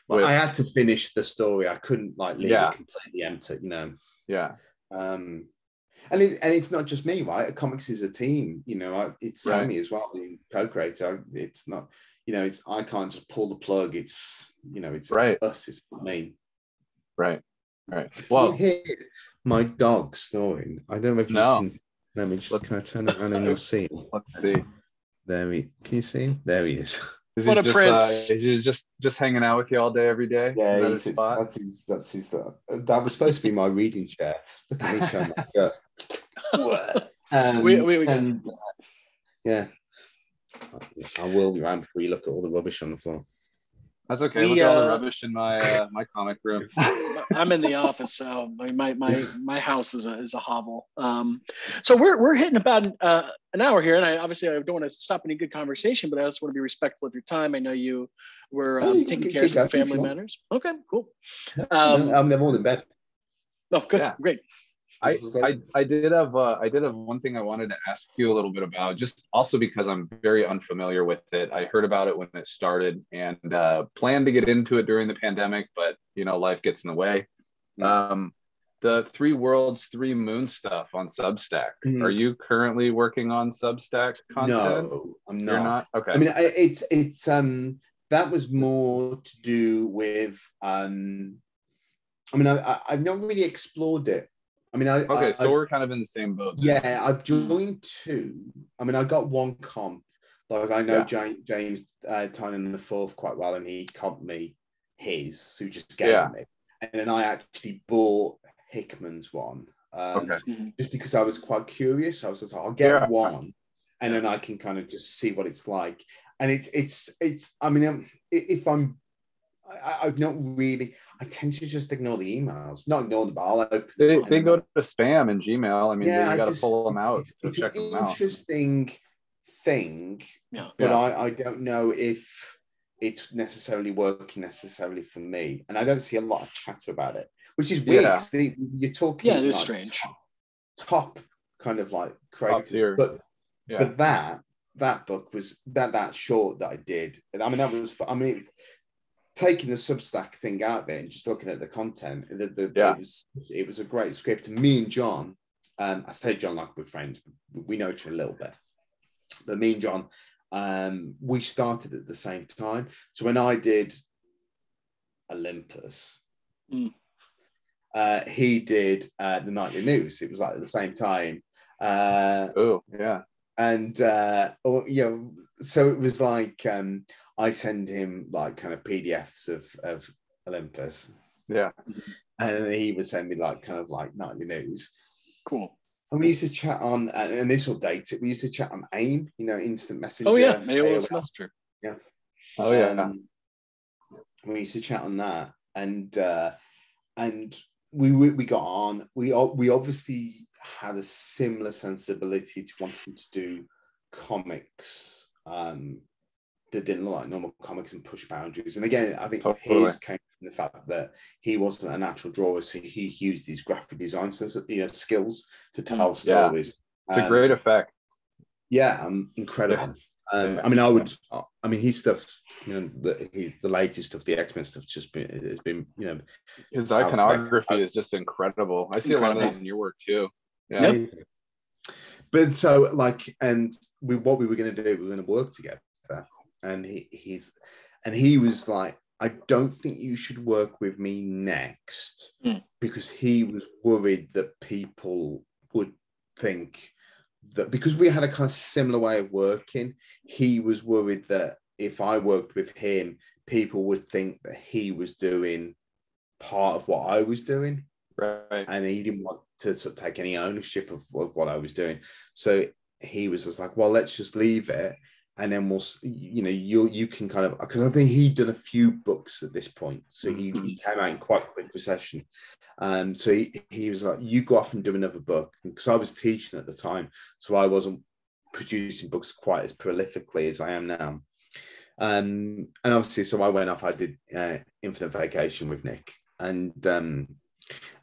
I had to finish the story. I couldn't like leave it completely empty, you know? Yeah. And it's not just me, right? Comics is a team, you know. It's Sammy as well, the co-creator. It's not, you know, I can't just pull the plug. It's, you know, it's us. It's not me. Right. Well, hear my dog snoring. I don't know if you can. Let me just kind of turn it around and you'll see. Let's see. Can you see him? There he is. Is he a prince? Is he just hanging out with you all day, every day? Yeah, that was supposed to be my reading chair. Look at me showing my shirt. Yeah. I will be right before you look at all the rubbish on the floor. That's okay. Look at all the rubbish in my my comic room. I'm in the office, so my house is a hovel. So we're hitting about an hour here, and I don't want to stop any good conversation, but I also want to be respectful of your time. I know you were taking care of some family matters. Okay, cool. I'm all in bed. Oh, good, great. I did have one thing I wanted to ask you a little bit about, just also because I'm very unfamiliar with it. I heard about it when it started and planned to get into it during the pandemic, but life gets in the way. The Three Worlds, Three Moon stuff on Substack. Mm-hmm. Are you currently working on Substack content? No, I'm not. You're not? Okay. I mean, it's that was more to do with I've not really explored it. We're kind of in the same boat. Yeah, I've joined two. I got one comp. Like, I know James Tynan the Fourth quite well, and he comped me his, who just gave me. And then I actually bought Hickman's one. Just because I was quite curious. I was just like, I'll get one, and then I can kind of just see what it's like. And I've not really... I tend to just ignore the emails. Not ignore them, but I'll open them. They go to spam and Gmail. You got to pull them out. It's check an them interesting out. Thing, yeah. But yeah. I don't know if it's necessarily working for me. And I don't see a lot of chatter about it, which is weird. Yeah. You're talking it is like strange. Top kind of like creators. But that book was that short that I did. It was taking the Substack thing out there and just looking at the content, it was a great script. Me and John, I say John like we're friends, we know each other a little bit. But me and John, we started at the same time. So when I did Olympus, he did the Nightly News. It was like at the same time. So it was like... I send him like kind of PDFs of Olympus. Yeah. And he would send me like kind of like Nightly News. Cool. And we used to chat on, and this will date it, we used to chat on AIM, instant messenger. Oh, yeah. AOL Messenger. Yeah. Oh, yeah. We used to chat on that. And we got on. We obviously had a similar sensibility to wanting to do comics. That didn't look like normal comics and push boundaries. And again, I think his came from the fact that he wasn't a natural drawer, so he used these graphic design skills to tell stories. It's a great effect. Yeah, incredible. Yeah. His stuff, the latest stuff, the X-Men stuff, has been. His iconography is just incredible. I see a lot of that in your work too. Yeah. Yep. But so what we were going to do, we were going to work together. And he was like, I don't think you should work with me next, because he was worried that people would think that because we had a kind of similar way of working, he was worried that if I worked with him, people would think that he was doing part of what I was doing. Right. And he didn't want to sort of take any ownership of what I was doing. So he was just like, well, let's just leave it. And then we'll, you can kind of, because I think he'd done a few books at this point. So he came out in quite a quick recession. So he was like, you go off and do another book. Because I was teaching at the time. So I wasn't producing books quite as prolifically as I am now. And obviously, so I went off, I did Infinite Vacation with Nick. And then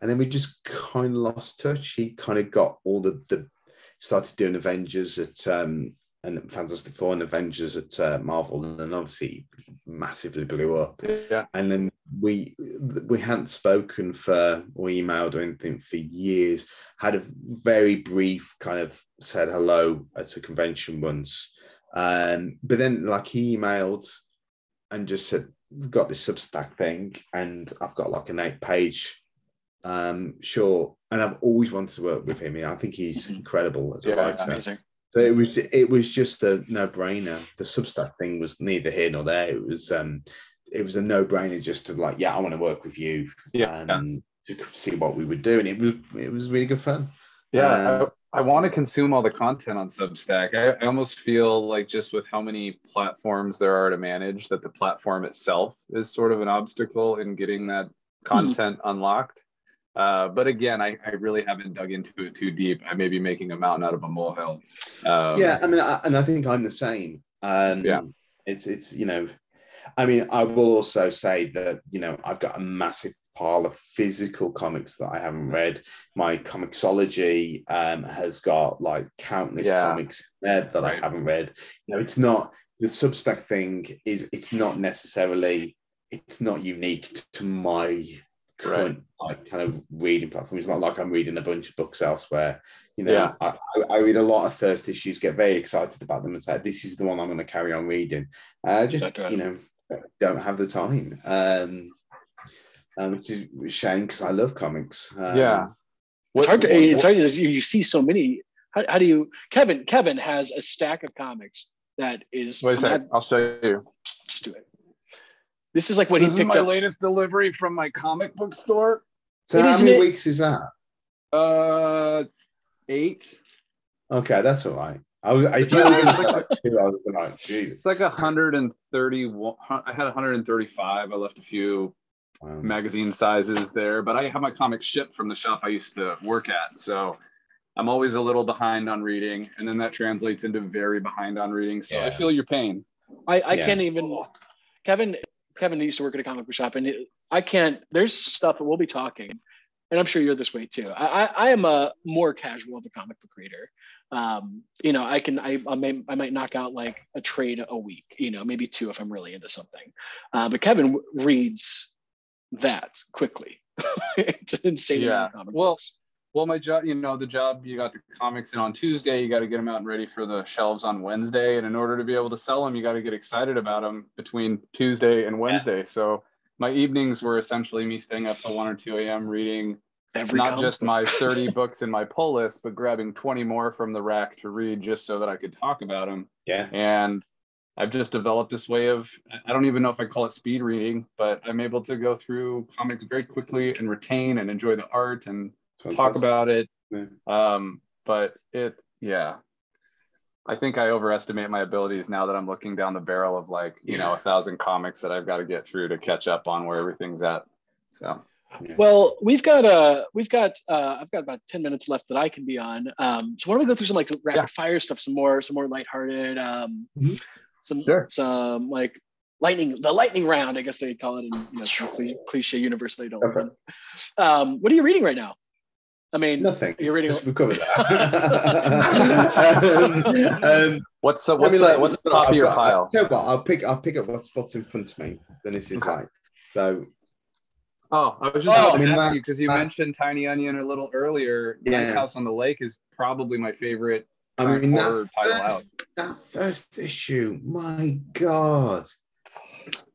we just kind of lost touch. He kind of got all started doing Avengers at, and Fantastic Four and Avengers at Marvel, and then obviously massively blew up. Yeah. And then we hadn't spoken or emailed or anything for years. Had a very brief kind of said hello at a convention once, but then he emailed and just said, "We've got this Substack thing, and I've got like an 8-page." Sure, and I've always wanted to work with him. I think he's incredible as a writer. Amazing. So it was just a no-brainer. The Substack thing was neither here nor there. It was a no-brainer just to I want to work with you. To see what we would do, and it was really good fun. Yeah, I want to consume all the content on Substack. I almost feel like just with how many platforms there are to manage, that the platform itself is sort of an obstacle in getting that content unlocked. But again, I really haven't dug into it too deep. I may be making a mountain out of a molehill. Yeah, I mean, I think I'm the same. Yeah, it's you know, I mean, I will also say that, you know, I've got a massive pile of physical comics that I haven't read. My Comixology has got like countless comics in there that I haven't read. You know, it's not the Substack thing is it's not unique to my current like kind of reading platform. It's not like I'm reading a bunch of books elsewhere. You know, I read a lot of first issues, get very excited about them and say, this is the one I'm going to carry on reading. Just, you know, don't have the time. Which is a shame because I love comics. It's hard to, it's hard to, you see so many. How do you, Kevin has a stack of comics that is. Wait a second, I'll show you. Just do it. This is like what he picked up. This is my latest delivery from my comic book store. So how many weeks is that? 8. Okay, that's all right. I thought I was going to say like 2 hours a night. Jesus. It's like 131. I had 135. I left a few magazine sizes there, but I have my comics shipped from the shop I used to work at. So I'm always a little behind on reading, and then that translates into very behind on reading. So I feel your pain. I can't even, Kevin used to work at a comic book shop, and I can't, there's stuff that we'll be talking, and I'm sure you're this way too. I am a more casual of a comic book reader. You know, I might knock out like a trade a week, you know, maybe 2 if I'm really into something. But Kevin reads that quickly. It's insane. Well, my job, you know, the job, you got the comics in on Tuesday, you got to get them out and ready for the shelves on Wednesday. And in order to be able to sell them, you got to get excited about them between Tuesday and Wednesday. Yeah. So my evenings were essentially me staying up till 1 or 2 a.m. reading not just my 30 books in my pull list, but grabbing 20 more from the rack to read just so that I could talk about them. Yeah. And I've just developed this way of, I don't even know if I call it speed reading, but I'm able to go through comics very quickly and retain and enjoy the art and talk about it. But it, I think I overestimate my abilities now that I'm looking down the barrel of like, you know, 1,000 comics that I've got to get through to catch up on where everything's at. So, well, I've got about 10 minutes left that I can be on. So why don't we go through some like rapid fire stuff, some more lighthearted, some like lightning round, I guess they call it, in, you know, cliche universe they don't run. What are you reading right now? I mean, nothing. You're reading. Just recover that. What's the top of your pile? I'll pick up what's in front of me. Then this is like so. Oh, I was just going to ask you because you mentioned Tiny Onion a little earlier. Yeah. House on the Lake is probably my favorite. I mean, that first issue. My God.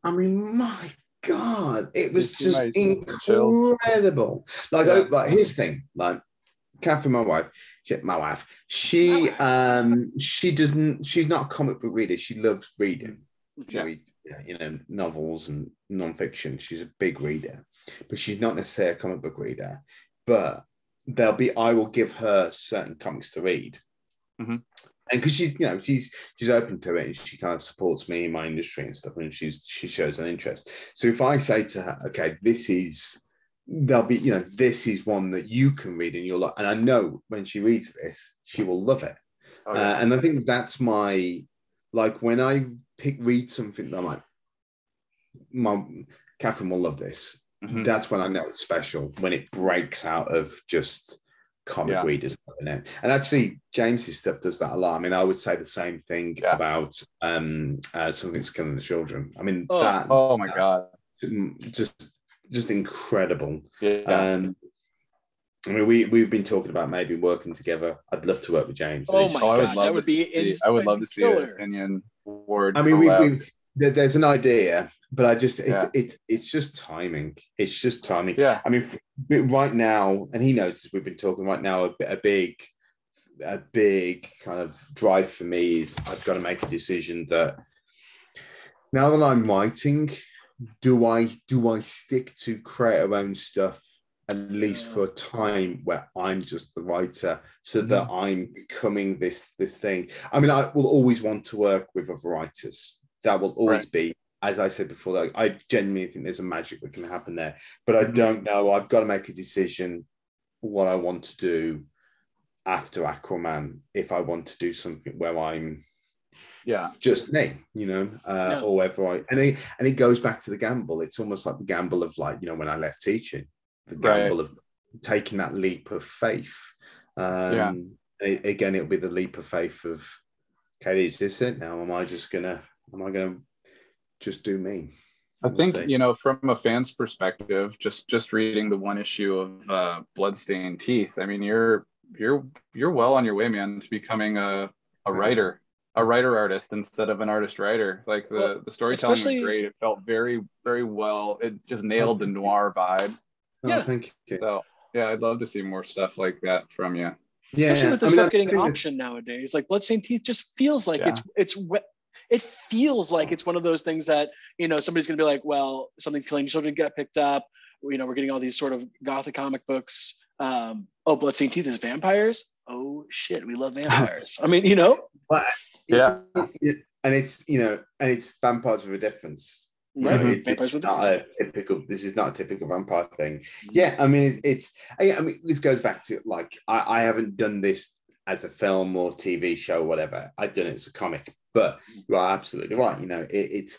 I mean, my God, it was just incredible. Like, like, here's the thing, like Catherine, my wife, she's not a comic book reader. She loves reading. She reads, you know, novels and nonfiction. She's a big reader, but she's not necessarily a comic book reader. But I will give her certain comics to read. Mm-hmm. And because she's open to it, and she kind of supports me in my industry and stuff, and she shows an interest. So if I say to her, okay, this is one that you can read in your life, and I know when she reads this, she will love it. And I think that's my, like, when I read something, I'm like, Catherine will love this. Mm-hmm. That's when I know it's special, when it breaks out of just comic readers, and actually James's stuff does that a lot. I mean, I would say the same thing about Something's Killing the Children. I mean, God, just incredible. I mean, we've been talking about maybe working together. I'd love to work with James. I would love to see an opinion word. I mean, there's an idea, but I just it's just timing. It's just timing. Yeah. I mean, right now, and he knows this, we've been talking right now. A big kind of drive for me is I've got to make a decision that now that I'm writing, do I stick to create our own stuff at least for a time, where I'm just the writer, so that I'm becoming this thing. I mean, I will always want to work with other writers. That will always be, as I said before, like, I genuinely think there's a magic that can happen there, but I don't know. I've got to make a decision what I want to do after Aquaman, if I want to do something where I'm just me, you know, or whether I, and it goes back to the gamble. It's almost like the gamble of, like, you know, when I left teaching, the gamble of taking that leap of faith. Again, it'll be the leap of faith of, okay, is this it now? Am I gonna just do me? I think, you know, from a fan's perspective, just reading the one issue of Blood-Stained Teeth, I mean, you're well on your way, man, to becoming a writer artist instead of an artist writer. Like, the storytelling was great. It felt very, very well. It just nailed the noir vibe. Thank you. So yeah, I'd love to see more stuff like that from you. Yeah, especially with the stuff getting auctioned nowadays. Like Bloodstained Teeth just feels like it feels like it's one of those things that, you know, somebody's gonna be like, well, Something's Killing the Children got picked up. You know, we're getting all these sort of gothic comic books. Bloodstained Teeth is vampires. Oh shit, we love vampires. I mean, you know. But, and it's, you know, and it's vampires with a difference. Right. You know, this is not a typical vampire thing. Yeah, I mean, it's this goes back to, like, I haven't done this as a film or TV show or whatever. I've done it as a comic, but you are absolutely right. You know, it's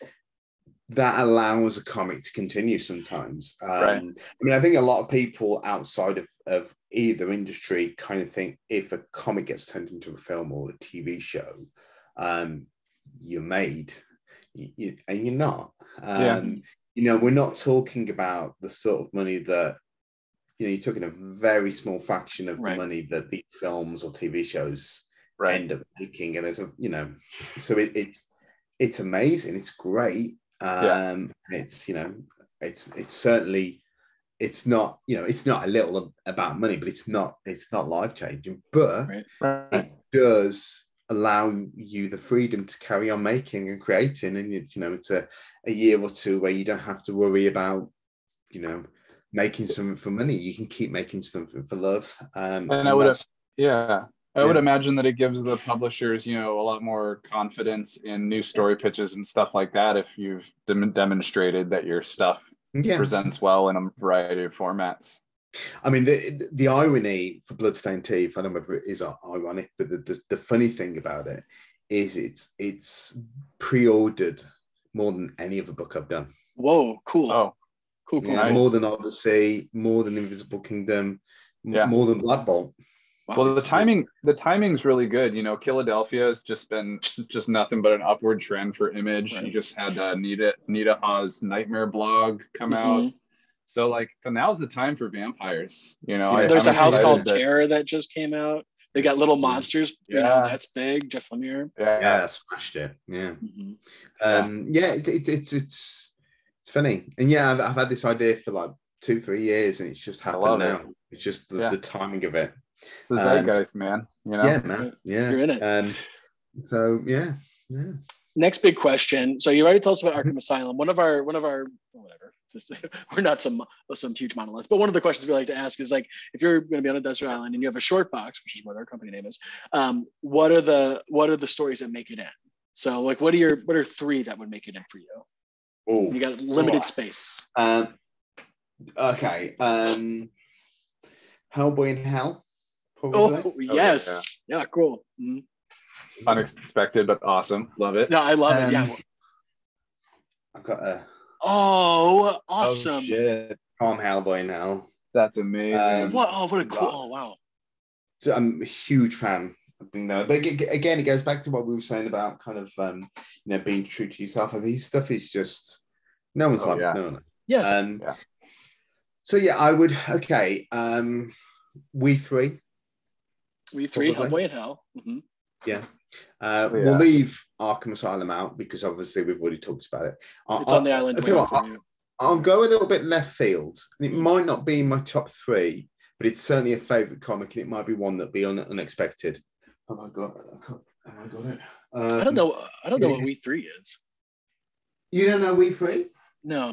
that allows a comic to continue sometimes. I mean, I think a lot of people outside of either industry kind of think if a comic gets turned into a film or a TV show, you're made. And you're not. You know, we're not talking about the sort of money that, you know, you're talking a very small fraction of the money that these films or TV shows end up making. And there's a, you know, so it's amazing. It's great. It's, you know, it's certainly, it's not, you know, it's not a little about money, but it's not life changing, but it does allow you the freedom to carry on making and creating. And it's, you know, it's a year or two where you don't have to worry about, you know, making something for money. You can keep making something for love. I would imagine that it gives the publishers, you know, a lot more confidence in new story pitches and stuff like that if you've demonstrated that your stuff presents well in a variety of formats. I mean, the irony for Bloodstained Teeth, I don't know whether it is ironic, but the funny thing about it is it's pre-ordered more than any other book I've done. Whoa, cool. Oh, cool. Yeah, nice. More than Odyssey, more than Invisible Kingdom, more than Black Bolt. Wow, well, the timing's really good. You know, Philadelphia has just been nothing but an upward trend for Image. You just had Nita Ha's Nightmare blog come out. So, like, so now's the time for vampires, you know. There's a house called Terror that just came out. They got Little Monsters, you know, that's big. Jeff Lemire. Yeah, that smashed it. Yeah. It's funny. And yeah, I've had this idea for like 2-3 years, and it's just happened now. It's just the timing of it. The zeitgeist, man. You know. Yeah, man. Yeah. You're in it. So yeah. Next big question. So you already told us about Arkham Asylum. One of our whatever. We're not some huge monolith, but one of the questions we like to ask is, like, if you're going to be on a desert island and you have a short box, which is what our company name is, what are the stories that make it in? So, like, what are three that would make it in for you? Oh, you got limited space. Okay. Hellboy in Hell. Probably. Oh yes. Oh, yeah. Cool. Mm-hmm. Unexpected, but awesome. Love it. No, I love it. Yeah. I've got a. Oh, awesome! Oh, shit. I'm Hellboy now. That's amazing. What a cool! Oh, wow. So I'm a huge fan of being there. But again, it goes back to what we were saying about kind of you know, being true to yourself. I mean, his stuff is just no one's like no one. Yes. So yeah, I would. Okay. We3. We3. Hellboy in Hell. Mm-hmm. Yeah. We'll leave Arkham Asylum out because obviously we've already talked about it. It's on the island. I'll go a little bit left field. It might not be in my top three, but it's certainly a favorite comic, and it might be one that'd be unexpected. Oh my god! Have I got it? I don't know what We3 is. You don't know We3? No,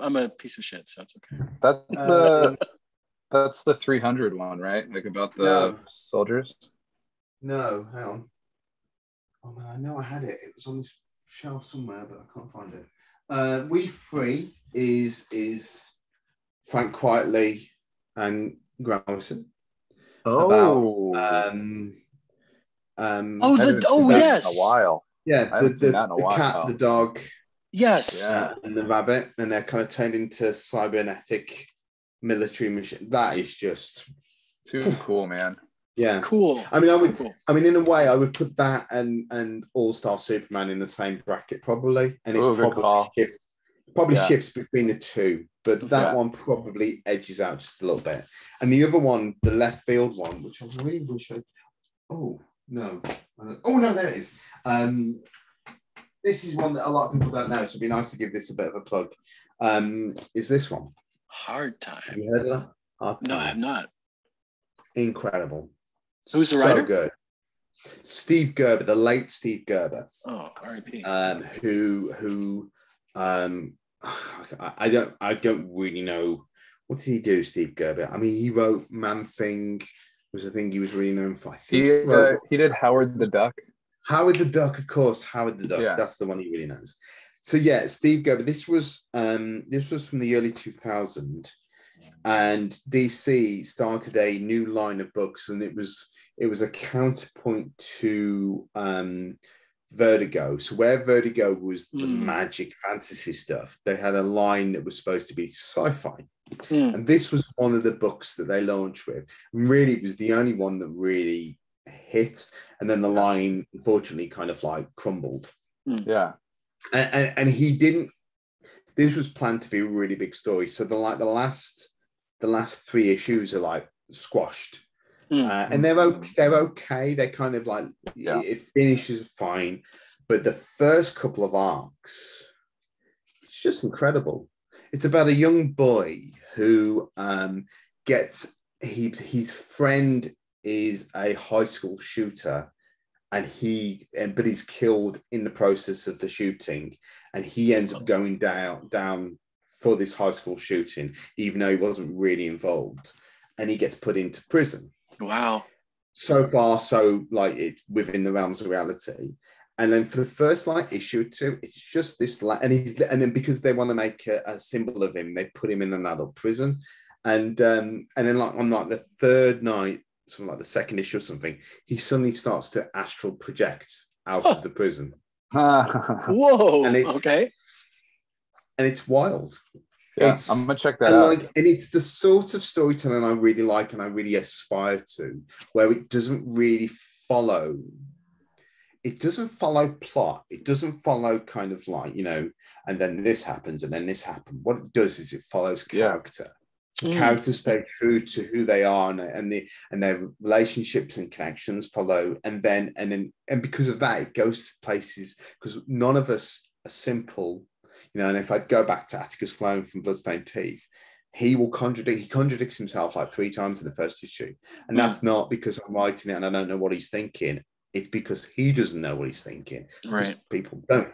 I'm a piece of shit, so it's okay. That's the That's the 300 one, right? Like about the soldiers? No, hang on. Oh man, I know I had it. It was on this shelf somewhere, but I can't find it. We3 is Frank Quitely and Grant Morrison. Oh. About, yes. In a while. Yeah, I haven't seen that in a while. The cat, the dog. Yes. And the rabbit, and they're kind of turned into cybernetic military machine. That is just too cool, man. Yeah, cool. I mean, in a way, I would put that and All-Star Superman in the same bracket, probably. And it probably shifts between the two, but that one probably edges out just a little bit. And the other one, the left field one, which I really wish I. Oh no! Oh no! There it is. This is one that a lot of people don't know, so it'd be nice to give this a bit of a plug. Is this one? Hard Time. Have you heard of that? Hard Time. No, I have not. Incredible. Who's the writer? So good. Steve Gerber, the late Steve Gerber. Oh, R.I.P. I don't really know. What did he do, Steve Gerber? I mean, he wrote Man-Thing, was the thing he was really known for. I think he did Howard the Duck. Howard the Duck, of course. Howard the Duck. Yeah. That's the one he really knows. So yeah, Steve Gerber. This was from the early 2000s, and DC started a new line of books, and it was a counterpoint to Vertigo. So where Vertigo was the magic fantasy stuff, they had a line that was supposed to be sci-fi, and this was one of the books that they launched with. And really, it was the only one that really hit, and then the line unfortunately kind of like crumbled. Yeah. And he didn't. This was planned to be a really big story. So the last three issues are like squashed, and they're okay. They kind of like it finishes fine, but the first couple of arcs, it's just incredible. It's about a young boy who gets his friend is a high school shooter. But he's killed in the process of the shooting, and he ends up going down for this high school shooting, even though he wasn't really involved, and he gets put into prison. Wow! So far, so like it within the realms of reality. And then for the first like issue or two, it's just this like, and then because they want to make a symbol of him, they put him in an adult prison, and then like on like the third night. Something like the second issue or something, he suddenly starts to astral project out of the prison. Whoa! And it's wild. Yeah, I'm gonna check that out. And it's the sort of storytelling I really like and I really aspire to, where it doesn't really follow. It doesn't follow plot. It doesn't follow kind of like, you know, and then this happens and then this happened. What it does is it follows character. Yeah. Characters stay true to who they are, and their relationships and connections follow, and because of that, it goes to places because none of us are simple, you know. And if I go back to Atticus Sloan from Blood-Stained Teeth, he contradicts himself like three times in the first issue, and that's not because I'm writing it and I don't know what he's thinking. It's because he doesn't know what he's thinking. Right? People don't.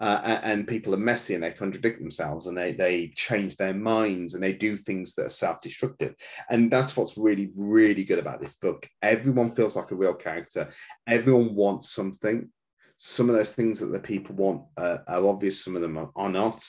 And people are messy, and they contradict themselves, and they change their minds, and they do things that are self-destructive. And that's what's really, really good about this book. Everyone feels like a real character. Everyone wants something. Some of those things that the people want are obvious. Some of them are not.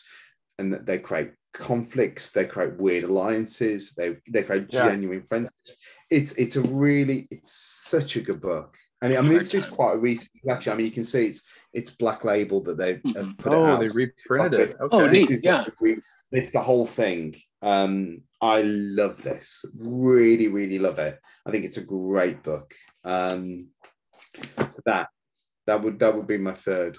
And that they create conflicts. They create weird alliances. They create genuine friendships. It's such a good book. And I mean, this is quite a recent collection. I mean, you can see it's Black Label that they have put it out. They reprinted it. Okay. Oh, neat. Yeah. It's the whole thing. I love this. Really, really love it. I think it's a great book. That would be my third.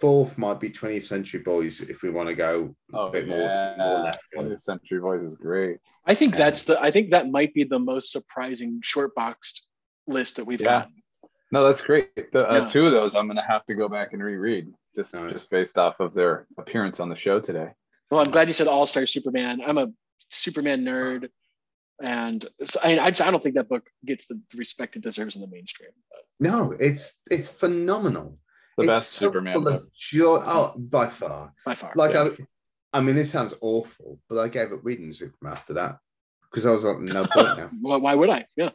Fourth might be 20th Century Boys if we want to go a bit more left. 20th Century Boys is great. I think that might be the most surprising short boxed list that we've got. No, that's great. Two of those I'm going to have to go back and reread just based off of their appearance on the show today. Well, I'm glad you said All-Star Superman. I'm a Superman nerd, and I don't think that book gets the respect it deserves in the mainstream. But. No, it's phenomenal. It's best Superman book. By far. This sounds awful, but I gave up reading Superman after that. because I was like, no point now. Well, why would I? Yeah.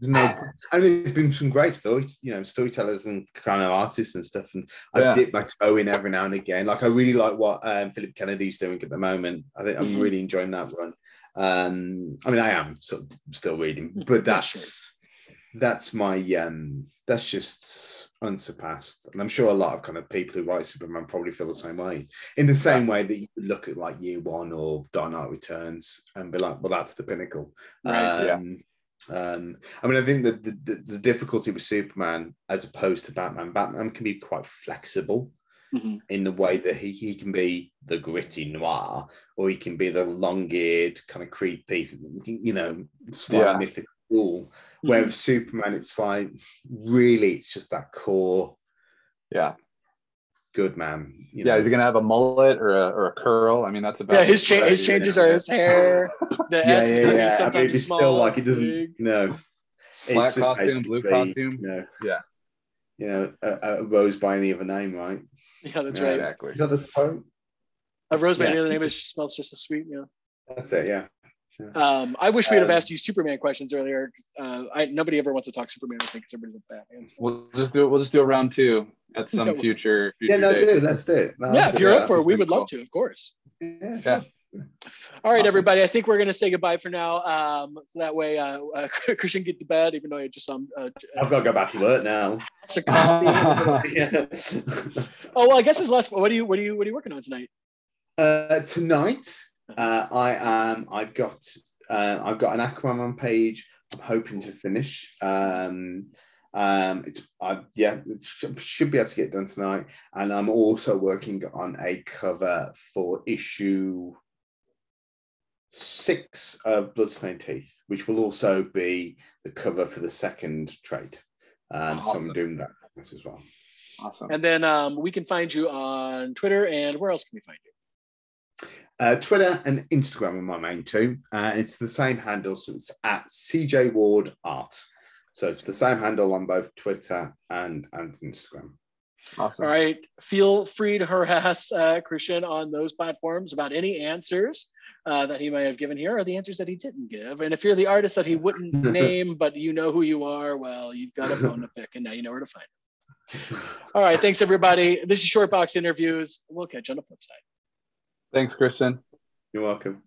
There's no, I mean, there's been some great stories, you know, storytellers and kind of artists and stuff. And I dip my toe in every now and again. Like, I really like what Philip Kennedy's doing at the moment. I think I'm really enjoying that run. I mean, I am still reading, but that's my that's just unsurpassed. And I'm sure a lot of kind of people who write Superman probably feel the same way, in the same way that you would look at like Year One or Dark Knight Returns and be like, well, that's the pinnacle. Right, I mean, I think that the difficulty with Superman as opposed to Batman can be quite flexible. Mm-hmm. In the way that he can be the gritty noir, or he can be the long-eared kind of creepy, you know, slightly mythical fool. Mm-hmm. Where with Superman, it's like, really, it's just that core, good man. You know? Is he gonna have a mullet or a curl? I mean, that's about. Yeah, his changes are his hair. The S is gonna be sometimes I mean, it's small, still like it doesn't. You know, black costume, blue costume. You know, you know, a rose by any other name, right? Yeah, that's right. Exactly. Is that the poem? A rose by any other name, it smells just as sweet, yeah. That's it, yeah. I wish we'd have asked you Superman questions earlier. Nobody ever wants to talk Superman, I think, because everybody's a Batman. We'll just do a round two at some future day. Let's do it. No, if you're up for it, we would love to, of course. Yeah. All right, everybody. I think we're going to say goodbye for now. So that way, Christian get to bed, even though I just I've got to go back to work now. It's a coffee. Oh well, I guess his last. What are you working on tonight? Tonight, I've got an Aquaman page. I'm hoping to finish. It should be able to get done tonight. And I'm also working on a cover for issue 6 of Blood-Stained Teeth, which will also be the cover for the second trade. Awesome. So I'm doing that as well. Awesome. And then we can find you on Twitter, and where else can we find you? Twitter and Instagram are my main two. It's the same handle, so it's at CJ Ward Art. So it's the same handle on both Twitter and Instagram. Awesome. All right. Feel free to harass Christian on those platforms about any answers that he might have given here, or the answers that he didn't give. And if you're the artist that he wouldn't name, but you know who you are, well, you've got a bone to pick, and now you know where to find him. All right. Thanks, everybody. This is Shortbox Interviews. We'll catch you on the flip side. Thanks, Christian. You're welcome.